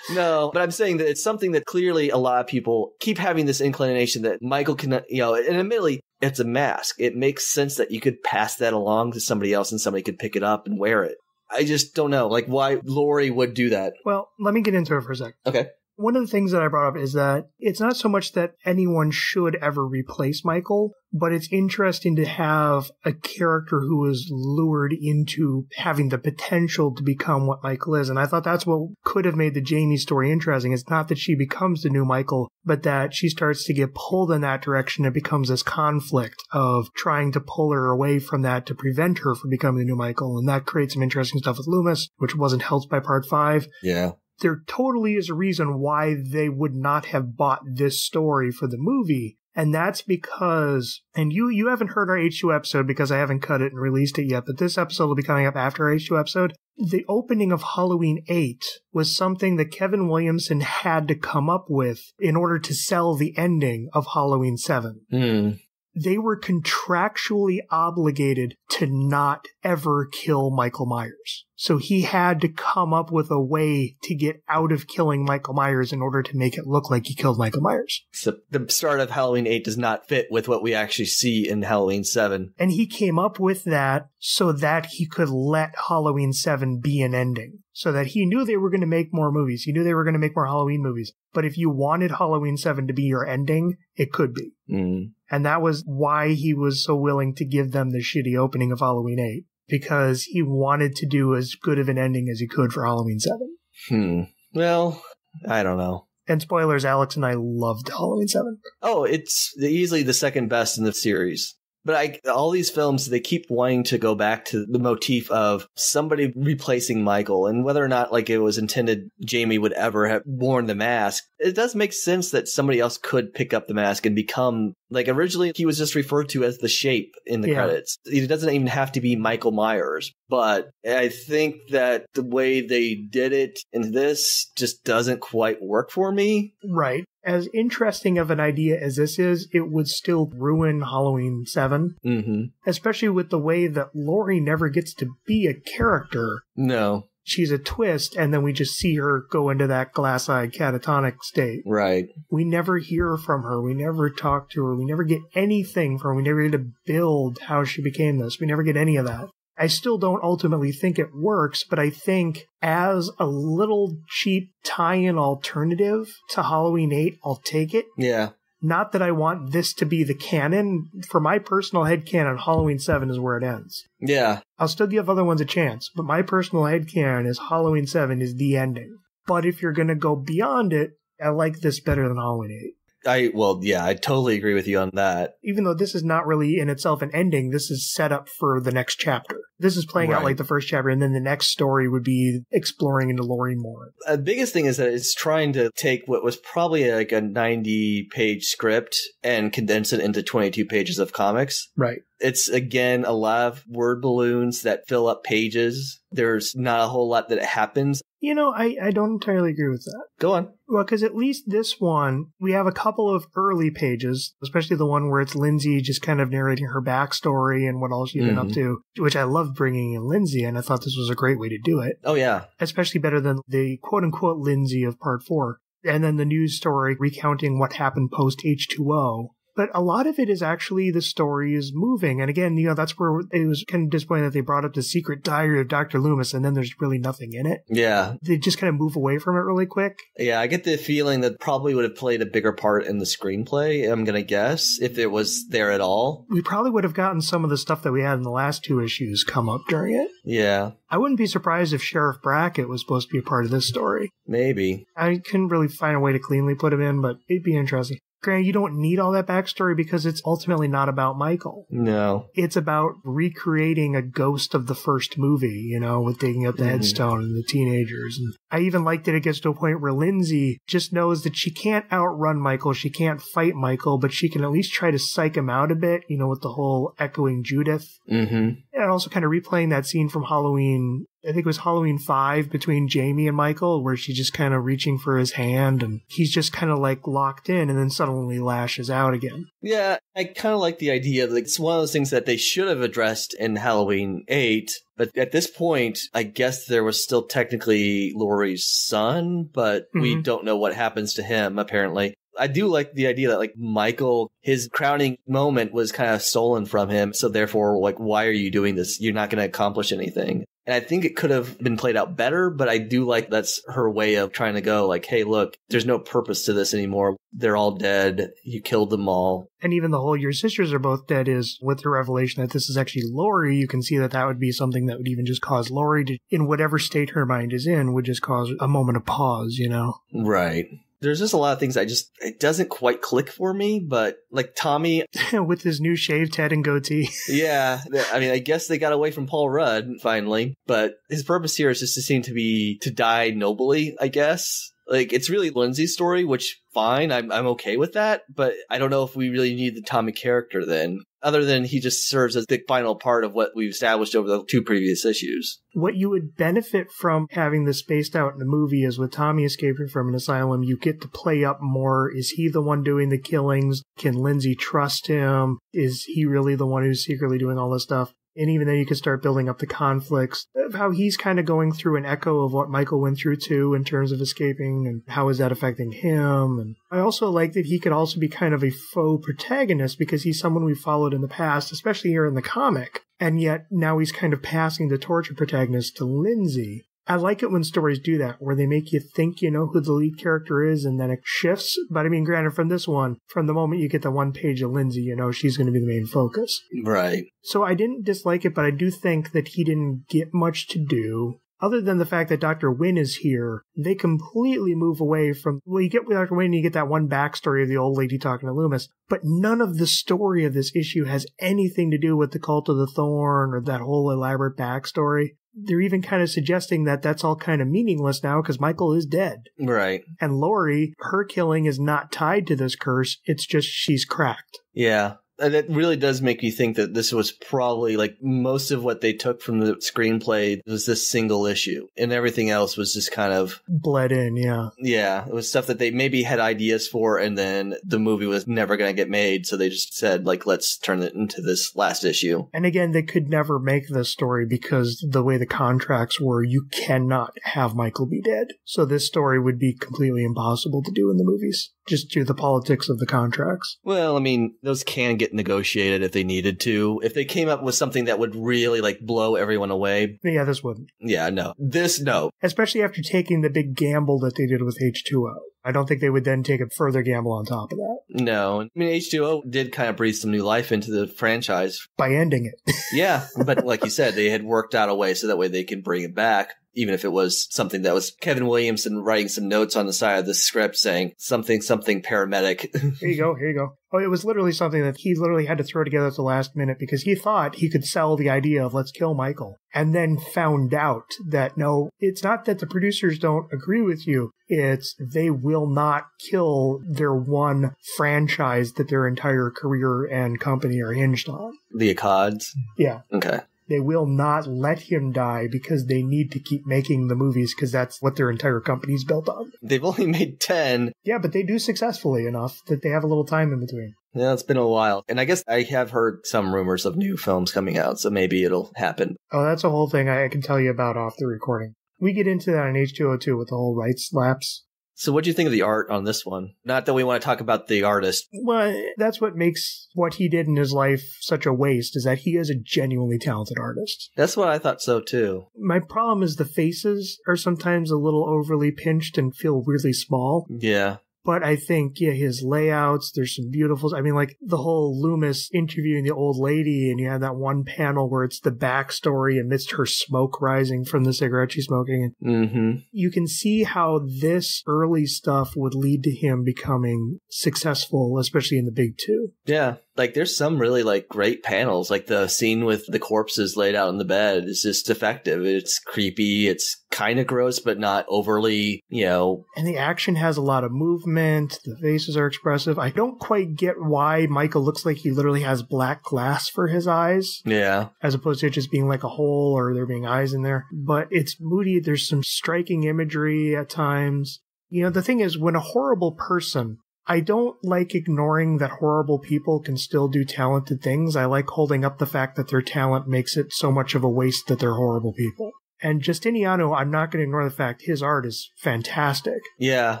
No, but I'm saying that it's something that clearly a lot of people keep having this inclination that Michael can, you know, and admittedly, it's a mask. It makes sense that you could pass that along to somebody else and somebody could pick it up and wear it. I just don't know, like, why Lori would do that. Well, let me get into it for a sec. Okay. One of the things that I brought up is that it's not so much that anyone should ever replace Michael, but it's interesting to have a character who is lured into having the potential to become what Michael is. And I thought that's what could have made the Jamie story interesting. It's not that she becomes the new Michael, but that she starts to get pulled in that direction. It becomes this conflict of trying to pull her away from that to prevent her from becoming the new Michael. And that creates some interesting stuff with Loomis, which wasn't helped by part five. Yeah. There totally is a reason why they would not have bought this story for the movie. And that's because, and you you haven't heard our H two episode because I haven't cut it and released it yet, but this episode will be coming up after our H two episode. The opening of Halloween eight was something that Kevin Williamson had to come up with in order to sell the ending of Halloween seven. Mm. They were contractually obligated to not ever kill Michael Myers. So he had to come up with a way to get out of killing Michael Myers in order to make it look like he killed Michael Myers. So the start of Halloween eight does not fit with what we actually see in Halloween seven. And he came up with that so that he could let Halloween seven be an ending. So that he knew they were going to make more movies. He knew they were going to make more Halloween movies. But if you wanted Halloween seven to be your ending, it could be. Mm. And that was why he was so willing to give them the shitty opening of Halloween eight. Because he wanted to do as good of an ending as he could for Halloween seven. Hmm. Well, I don't know. And spoilers, Alex and I loved Halloween seven. Oh, it's easily the second best in the series. But I, all these films, they keep wanting to go back to the motif of somebody replacing Michael. And whether or not like it was intended Jamie would ever have worn the mask, it does make sense that somebody else could pick up the mask and become... Like, originally, he was just referred to as the Shape in the yeah. credits. It doesn't even have to be Michael Myers. But I think that the way they did it in this just doesn't quite work for me. Right. As interesting of an idea as this is, it would still ruin Halloween seven. Mm-hmm. Especially with the way that Lori never gets to be a character. No. She's a twist, and then we just see her go into that glass-eyed catatonic state. Right. We never hear from her. We never talk to her. We never get anything from her. We never get to build how she became this. We never get any of that. I still don't ultimately think it works, but I think as a little cheap tie-in alternative to Halloween eight, I'll take it. Yeah. Not that I want this to be the canon. For my personal headcanon, Halloween seven is where it ends. Yeah. I'll still give other ones a chance, but my personal headcanon is Halloween seven is the ending. But if you're going to go beyond it, I like this better than Halloween eight. I Well, yeah, I totally agree with you on that. Even though this is not really in itself an ending, this is set up for the next chapter. This is playing right. out like the first chapter, and then the next story would be exploring into Lori more. The biggest thing is that it's trying to take what was probably like a ninety-page script and condense it into twenty-two pages of comics. Right. It's, again, a lot of word balloons that fill up pages. There's not a whole lot that happens. You know, I, I don't entirely agree with that. Go on. Well, because at least this one, we have a couple of early pages, especially the one where it's Lindsay just kind of narrating her backstory and what all she's been mm-hmm. up to, which I love. Bringing in Lindsay, and I thought this was a great way to do it. Oh, yeah. Especially better than the quote-unquote Lindsay of part four. And then the news story recounting what happened post H two O. But a lot of it is actually the story is moving. And again, you know, that's where it was kind of disappointing that they brought up the secret diary of Doctor Loomis, and then there's really nothing in it. Yeah. They just kind of move away from it really quick. Yeah, I get the feeling that probably would have played a bigger part in the screenplay, I'm going to guess, if it was there at all. We probably would have gotten some of the stuff that we had in the last two issues come up during it. Yeah. I wouldn't be surprised if Sheriff Brackett was supposed to be a part of this story. Maybe. I couldn't really find a way to cleanly put him in, but it'd be interesting. Granted, you don't need all that backstory because it's ultimately not about Michael. No. It's about recreating a ghost of the first movie, you know, with digging up the mm-hmm. headstone and the teenagers. And I even like that it gets to a point where Lindsay just knows that she can't outrun Michael. She can't fight Michael, but she can at least try to psych him out a bit, you know, with the whole echoing Judith. Mm-hmm. and also kind of replaying that scene from Halloween, I think it was Halloween five, between Jamie and Michael, where she's just kind of reaching for his hand and he's just kind of like locked in and then suddenly lashes out again. Yeah, I kind of like the idea that it's one of those things that they should have addressed in Halloween eight. But at this point, I guess there was still technically Laurie's son, but mm-hmm. we don't know what happens to him, apparently. I do like the idea that, like, Michael, his crowning moment was kind of stolen from him. So therefore, like, why are you doing this? You're not going to accomplish anything. And I think it could have been played out better, but I do like that's her way of trying to go like, hey, look, there's no purpose to this anymore. They're all dead. You killed them all. And even the whole your sisters are both dead is with the revelation that this is actually Laurie. You can see that that would be something that would even just cause Laurie to, in whatever state her mind is in, would just cause a moment of pause, you know? Right. There's just a lot of things I just, it doesn't quite click for me, but like Tommy. With his new shaved head and goatee. Yeah. I mean, I guess they got away from Paul Rudd finally, but his purpose here is just to seem to be, to die nobly, I guess. Like, it's really Lindsay's story, which fine, I'm, I'm okay with that, but I don't know if we really need the Tommy character then. Other than he just serves as the final part of what we've established over the two previous issues. What you would benefit from having this spaced out in the movie is with Tommy escaping from an asylum, you get to play up more. Is he the one doing the killings? Can Lindsay trust him? Is he really the one who's secretly doing all this stuff? And even then you can start building up the conflicts of how he's kind of going through an echo of what Michael went through too in terms of escaping and how is that affecting him. And I also like that he could also be kind of a faux protagonist because he's someone we followed in the past, especially here in the comic. And yet now he's kind of passing the torch of protagonist to Lindsay. I like it when stories do that, where they make you think you know who the lead character is, and then it shifts. But I mean, granted, from this one, from the moment you get the one page of Lindsay, you know she's going to be the main focus. Right. So I didn't dislike it, but I do think that he didn't get much to do. Other than the fact that Doctor Wynne is here, they completely move away from, well, you get with Doctor Wynne, you get that one backstory of the old lady talking to Loomis, but none of the story of this issue has anything to do with the Cult of the Thorn or that whole elaborate backstory. They're even kind of suggesting that that's all kind of meaningless now because Michael is dead. Right. And Laurie, her killing is not tied to this curse. It's just she's cracked. Yeah. And it really does make you think that this was probably like most of what they took from the screenplay was this single issue and everything else was just kind of bled in. Yeah. Yeah. It was stuff that they maybe had ideas for and then the movie was never going to get made. So they just said, like, let's turn it into this last issue. And again, they could never make this story because the way the contracts were, you cannot have Michael be dead. So this story would be completely impossible to do in the movies just due to the politics of the contracts. Well, I mean, those can get negotiated if they needed to. If they came up with something that would really like blow everyone away. Yeah, this wouldn't. Yeah, no. This, no. Especially after taking the big gamble that they did with H two O. I don't think they would then take a further gamble on top of that. No. I mean, H two O did kind of breathe some new life into the franchise. By ending it. Yeah, but like you said, they had worked out a way so that way they can bring it back. Even if it was something that was Kevin Williamson writing some notes on the side of the script saying something, something paramedic. Here you go. Here you go. Oh, it was literally something that he literally had to throw together at the last minute because he thought he could sell the idea of let's kill Michael and then found out that, no, it's not that the producers don't agree with you. It's they will not kill their one franchise that their entire career and company are hinged on. The Accods. Yeah. Okay. They will not let him die because they need to keep making the movies because that's what their entire company's built on. They've only made ten. Yeah, but they do successfully enough that they have a little time in between. Yeah, it's been a while. And I guess I have heard some rumors of new films coming out, so maybe it'll happen. Oh, that's a whole thing I can tell you about off the recording. We get into that on H two O two with the whole rights lapse. So what do you think of the art on this one? Not that we want to talk about the artist. Well, that's what makes what he did in his life such a waste, is that he is a genuinely talented artist. That's what I thought so, too. My problem is the faces are sometimes a little overly pinched and feel weirdly small. Yeah. But I think, yeah, his layouts, there's some beautiful, I mean, like the whole Loomis interviewing the old lady, and you have that one panel where it's the backstory amidst her smoke rising from the cigarette she's smoking. Mm-hmm. You can see how this early stuff would lead to him becoming successful, especially in the big two. Yeah. like there's some really like great panels, like the scene with the corpses laid out in the bed is just effective. It's creepy. It's kind of gross, but not overly, you know. And the action has a lot of movement. The faces are expressive. I don't quite get why Michael looks like he literally has black glass for his eyes. Yeah. As opposed to it just being like a hole or there being eyes in there. But it's moody. There's some striking imagery at times. You know, the thing is, when a horrible person, I don't like ignoring that horrible people can still do talented things. I like holding up the fact that their talent makes it so much of a waste that they're horrible people. And Justiniano, I'm not going to ignore the fact his art is fantastic. Yeah.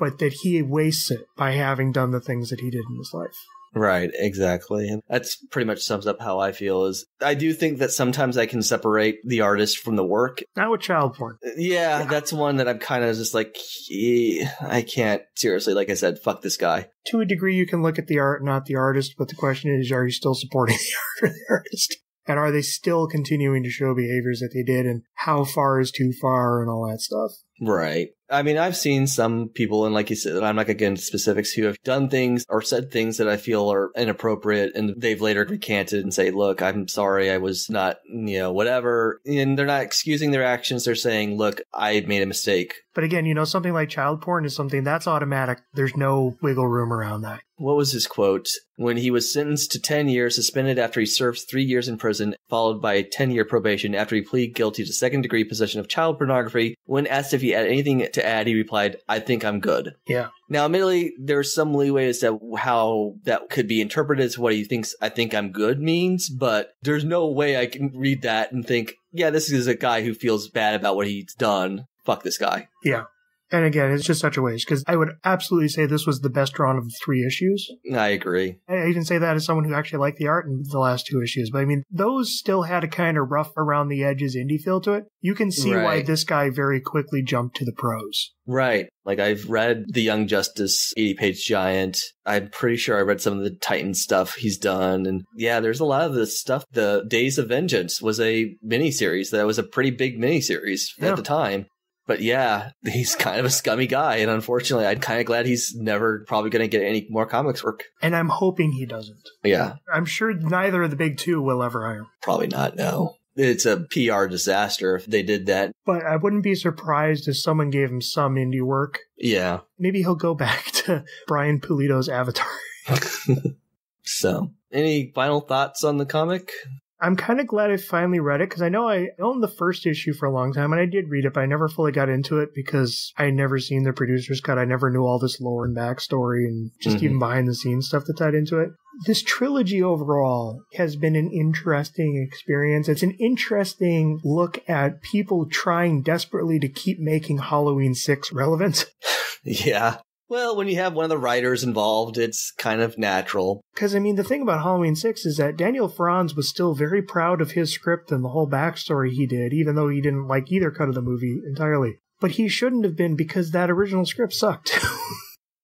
But that he wastes it by having done the things that he did in his life. Right, exactly. And that's pretty much sums up how I feel is I do think that sometimes I can separate the artist from the work. Not with child porn. Yeah, yeah. That's one that I'm kind of just like, I can't. Seriously, like I said, fuck this guy. To a degree, you can look at the art, not the artist. But the question is, are you still supporting the art or the artist? And are they still continuing to show behaviors that they did, and how far is too far and all that stuff? Right. I mean, I've seen some people, and like you said, I'm not going to get into specifics, who have done things or said things that I feel are inappropriate, and they've later recanted and say, look, I'm sorry, I was not, you know, whatever. And they're not excusing their actions. They're saying, look, I made a mistake. But again, you know, something like child porn is something that's automatic. There's no wiggle room around that. What was his quote? When he was sentenced to ten years suspended after he served three years in prison, followed by ten year probation after he pleaded guilty to second degree possession of child pornography, when asked if he had anything to add, he replied, I think I'm good. Yeah. Now, admittedly, there's some leeway as to how that could be interpreted as what he thinks I think I'm good means, but there's no way I can read that and think, yeah, this is a guy who feels bad about what he's done. Fuck this guy. Yeah. And again, it's just such a waste, because I would absolutely say this was the best drawn of the three issues. I agree. I even say that as someone who actually liked the art in the last two issues. But I mean, those still had a kind of rough around the edges indie feel to it. You can see right. why this guy very quickly jumped to the pros. Right. Like, I've read the Young Justice eighty page giant. I'm pretty sure I read some of the Titan stuff he's done. And yeah, there's a lot of this stuff. The Days of Vengeance was a miniseries. That was a pretty big miniseries yeah. at the time. But yeah, he's kind of a scummy guy. And unfortunately, I'm kind of glad he's never probably going to get any more comics work. And I'm hoping he doesn't. Yeah. I'm sure neither of the big two will ever hire him. Probably not, no. It's a P R disaster if they did that. But I wouldn't be surprised if someone gave him some indie work. Yeah. Maybe he'll go back to Brian Pulido's Avatar. So, any final thoughts on the comic? I'm kind of glad I finally read it, because I know I owned the first issue for a long time, and I did read it, but I never fully got into it because I had never seen the producer's cut. I never knew all this lore and backstory and just mm-hmm. even behind-the-scenes stuff that tied into it. This trilogy overall has been an interesting experience. It's an interesting look at people trying desperately to keep making Halloween six relevant. Yeah. Well, when you have one of the writers involved, it's kind of natural. Because, I mean, the thing about Halloween six is that Daniel Farrands was still very proud of his script and the whole backstory he did, even though he didn't like either cut of the movie entirely. But he shouldn't have been, because that original script sucked.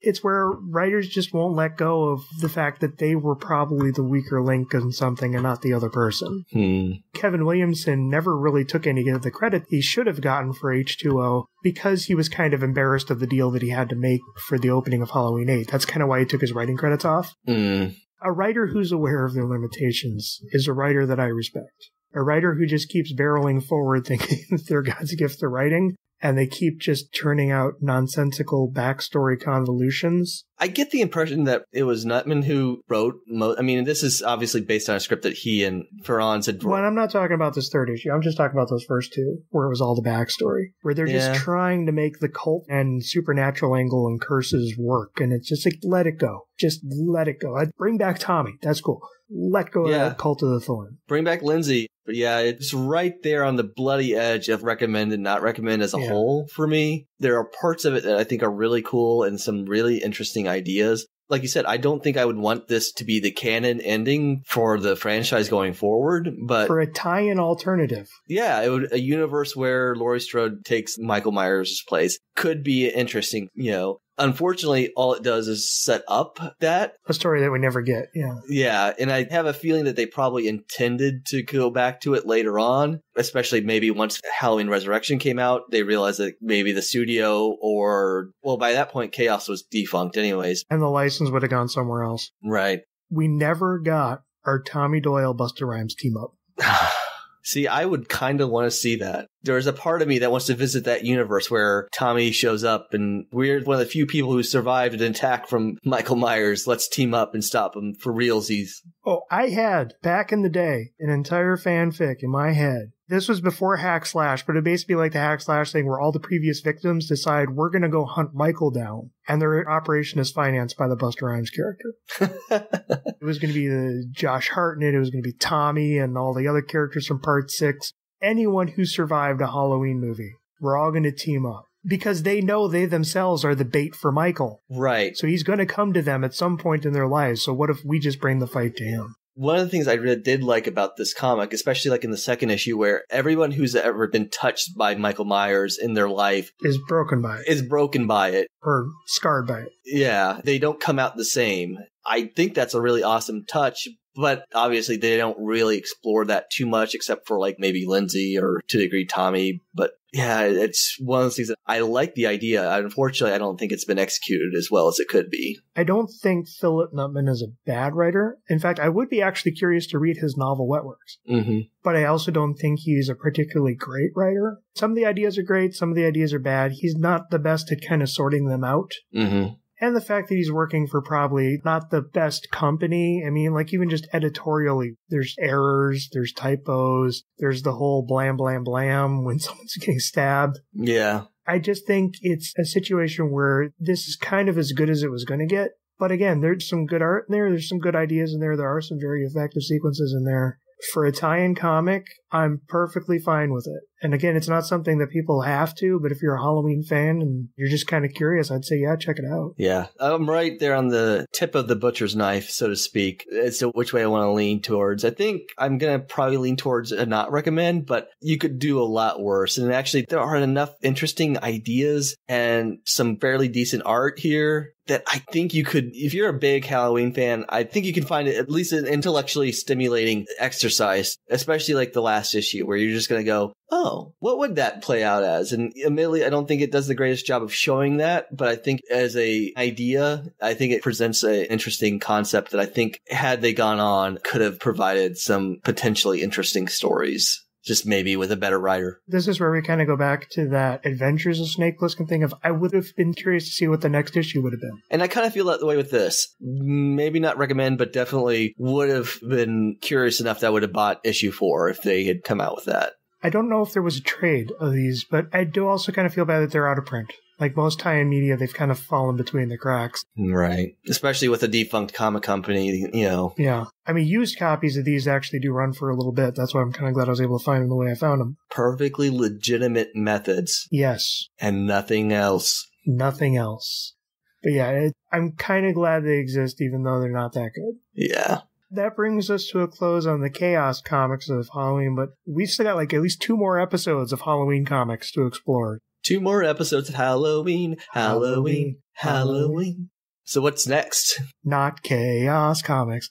It's where writers just won't let go of the fact that they were probably the weaker link in something and not the other person. Hmm. Kevin Williamson never really took any of the credit he should have gotten for H two O because he was kind of embarrassed of the deal that he had to make for the opening of Halloween eight. That's kind of why he took his writing credits off. Hmm. A writer who's aware of their limitations is a writer that I respect. A writer who just keeps barreling forward thinking that they're God's gift to writing. And they keep just turning out nonsensical backstory convolutions. I get the impression that it was Nutman who wrote most. I mean, this is obviously based on a script that he and Farrands had. Well, I'm not talking about this third issue. I'm just talking about those first two, where it was all the backstory, where they're yeah. just trying to make the cult and supernatural angle and curses work. And it's just like, let it go. Just let it go. I'd bring back Tommy. That's cool. Let go yeah. of that Cult of the Thorn. Bring back Lindsay. But yeah, it's right there on the bloody edge of recommend and not recommend as a yeah. whole for me. There are parts of it that I think are really cool and some really interesting ideas. Like you said, I don't think I would want this to be the canon ending for the franchise going forward, but... For a tie-in alternative. Yeah, it would, a universe where Laurie Strode takes Michael Myers' place could be interesting, you know. Unfortunately, all it does is set up that. A story that we never get, yeah. Yeah, and I have a feeling that they probably intended to go back to it later on, especially maybe once Halloween Resurrection came out. They realized that maybe the studio or, well, by that point, Chaos was defunct anyways. And the license would have gone somewhere else. Right. we never got our Tommy Doyle Busta Rhymes team up. See, I would kind of want to see that. There's a part of me that wants to visit that universe where Tommy shows up and we're one of the few people who survived an attack from Michael Myers. Let's team up and stop him for realsies. Oh, I had, back in the day, an entire fanfic in my head. This was before Hack Slash, but it basically like the Hack Slash thing where all the previous victims decide we're going to go hunt Michael down, and their operation is financed by the Busta Rhymes character. It was going to be the Josh Hartnett, it was going to be Tommy and all the other characters from Part six. Anyone who survived a Halloween movie, we're all going to team up. Because they know they themselves are the bait for Michael. Right. So he's going to come to them at some point in their lives, so what if we just bring the fight to him? One of the things I really did like about this comic, especially like in the second issue, where everyone who's ever been touched by Michael Myers in their life is broken by it. Is broken by it. Or scarred by it. Yeah. They don't come out the same. I think that's a really awesome touch, but obviously they don't really explore that too much except for like maybe Lindsay or to a degree Tommy. But yeah, it's one of those things that I like the idea. Unfortunately, I don't think it's been executed as well as it could be. I don't think Philip Nutman is a bad writer. In fact, I would be actually curious to read his novel Wetworks. Mm-hmm. But I also don't think he's a particularly great writer. Some of the ideas are great. Some of the ideas are bad. He's not the best at kind of sorting them out. Mm-hmm. And the fact that he's working for probably not the best company. I mean, like even just editorially, there's errors, there's typos, there's the whole blam, blam, blam when someone's getting stabbed. Yeah. I just think it's a situation where this is kind of as good as it was going to get. But again, there's some good art in there. There's some good ideas in there. There are some very effective sequences in there. For a tie-in comic, I'm perfectly fine with it. And again, it's not something that people have to, but if you're a Halloween fan and you're just kind of curious, I'd say, yeah, check it out. Yeah, I'm right there on the tip of the butcher's knife, so to speak, as to which way I want to lean towards. I think I'm going to probably lean towards a not recommend, but you could do a lot worse. And actually, there are enough interesting ideas and some fairly decent art here that I think you could, if you're a big Halloween fan, I think you can find it at least an intellectually stimulating exercise, especially like the last issue where you're just going to go, oh, what would that play out as? And admittedly, I don't think it does the greatest job of showing that, but I think as a idea, I think it presents an interesting concept that I think had they gone on could have provided some potentially interesting stories. Just maybe with a better writer. This is where we kind of go back to that Adventures of Snake Plissken thing of I would have been curious to see what the next issue would have been. And I kind of feel that way with this. Maybe not recommend, but definitely would have been curious enough that I would have bought issue four if they had come out with that. I don't know if there was a trade of these, but I do also kind of feel bad that they're out of print. Like most tie-in media, they've kind of fallen between the cracks. Right. Especially with a defunct comic company, you know. Yeah. I mean, used copies of these actually do run for a little bit. That's why I'm kind of glad I was able to find them the way I found them. Perfectly legitimate methods. Yes. And nothing else. Nothing else. But yeah, it, I'm kind of glad they exist, even though they're not that good. Yeah. That brings us to a close on the Chaos Comics of Halloween, but we still got like at least two more episodes of Halloween comics to explore. Two more episodes of Halloween, Halloween, Halloween. Halloween. So what's next? Not Chaos Comics.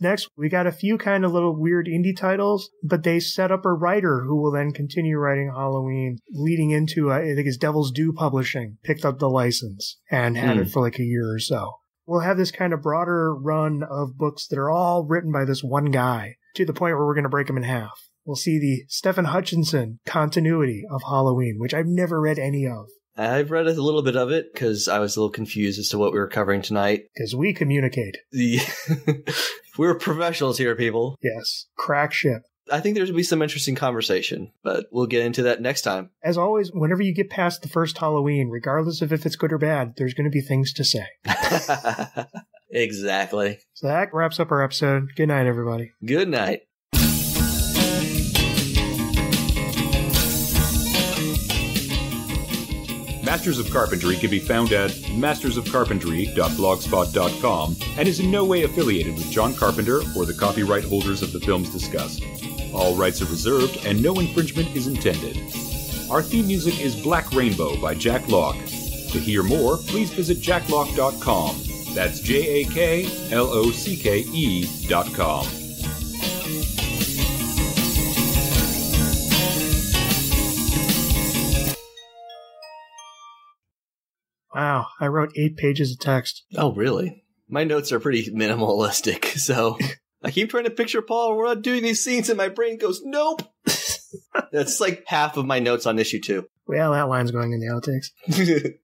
Next, we got a few kind of little weird indie titles, but they set up a writer who will then continue writing Halloween, leading into, I think it's Devil's Due Publishing, picked up the license and had mm. it for like a year or so. We'll have this kind of broader run of books that are all written by this one guy to the point where we're going to break them in half. We'll see the Stephen Hutchinson continuity of Halloween, which I've never read any of. I've read a little bit of it because I was a little confused as to what we were covering tonight. Because we communicate. The We're professionals here, people. Yes. Crack ship. I think there's going to be some interesting conversation, but we'll get into that next time. As always, whenever you get past the first Halloween, regardless of if it's good or bad, there's going to be things to say. Exactly. So that wraps up our episode. Good night, everybody. Good night. Masters of Carpentry can be found at masters of carpentry dot blogspot dot com and is in no way affiliated with John Carpenter or the copyright holders of the films discussed. All rights are reserved and no infringement is intended. Our theme music is Black Rainbow by Jack Locke. To hear more, please visit jack locke dot com. That's J A K L O C K E dot com. Wow, I wrote eight pages of text. Oh, really? My notes are pretty minimalistic, so I keep trying to picture Paul. We're not doing these scenes, and my brain goes, nope. That's like half of my notes on issue two. Well, that line's going in the outtakes.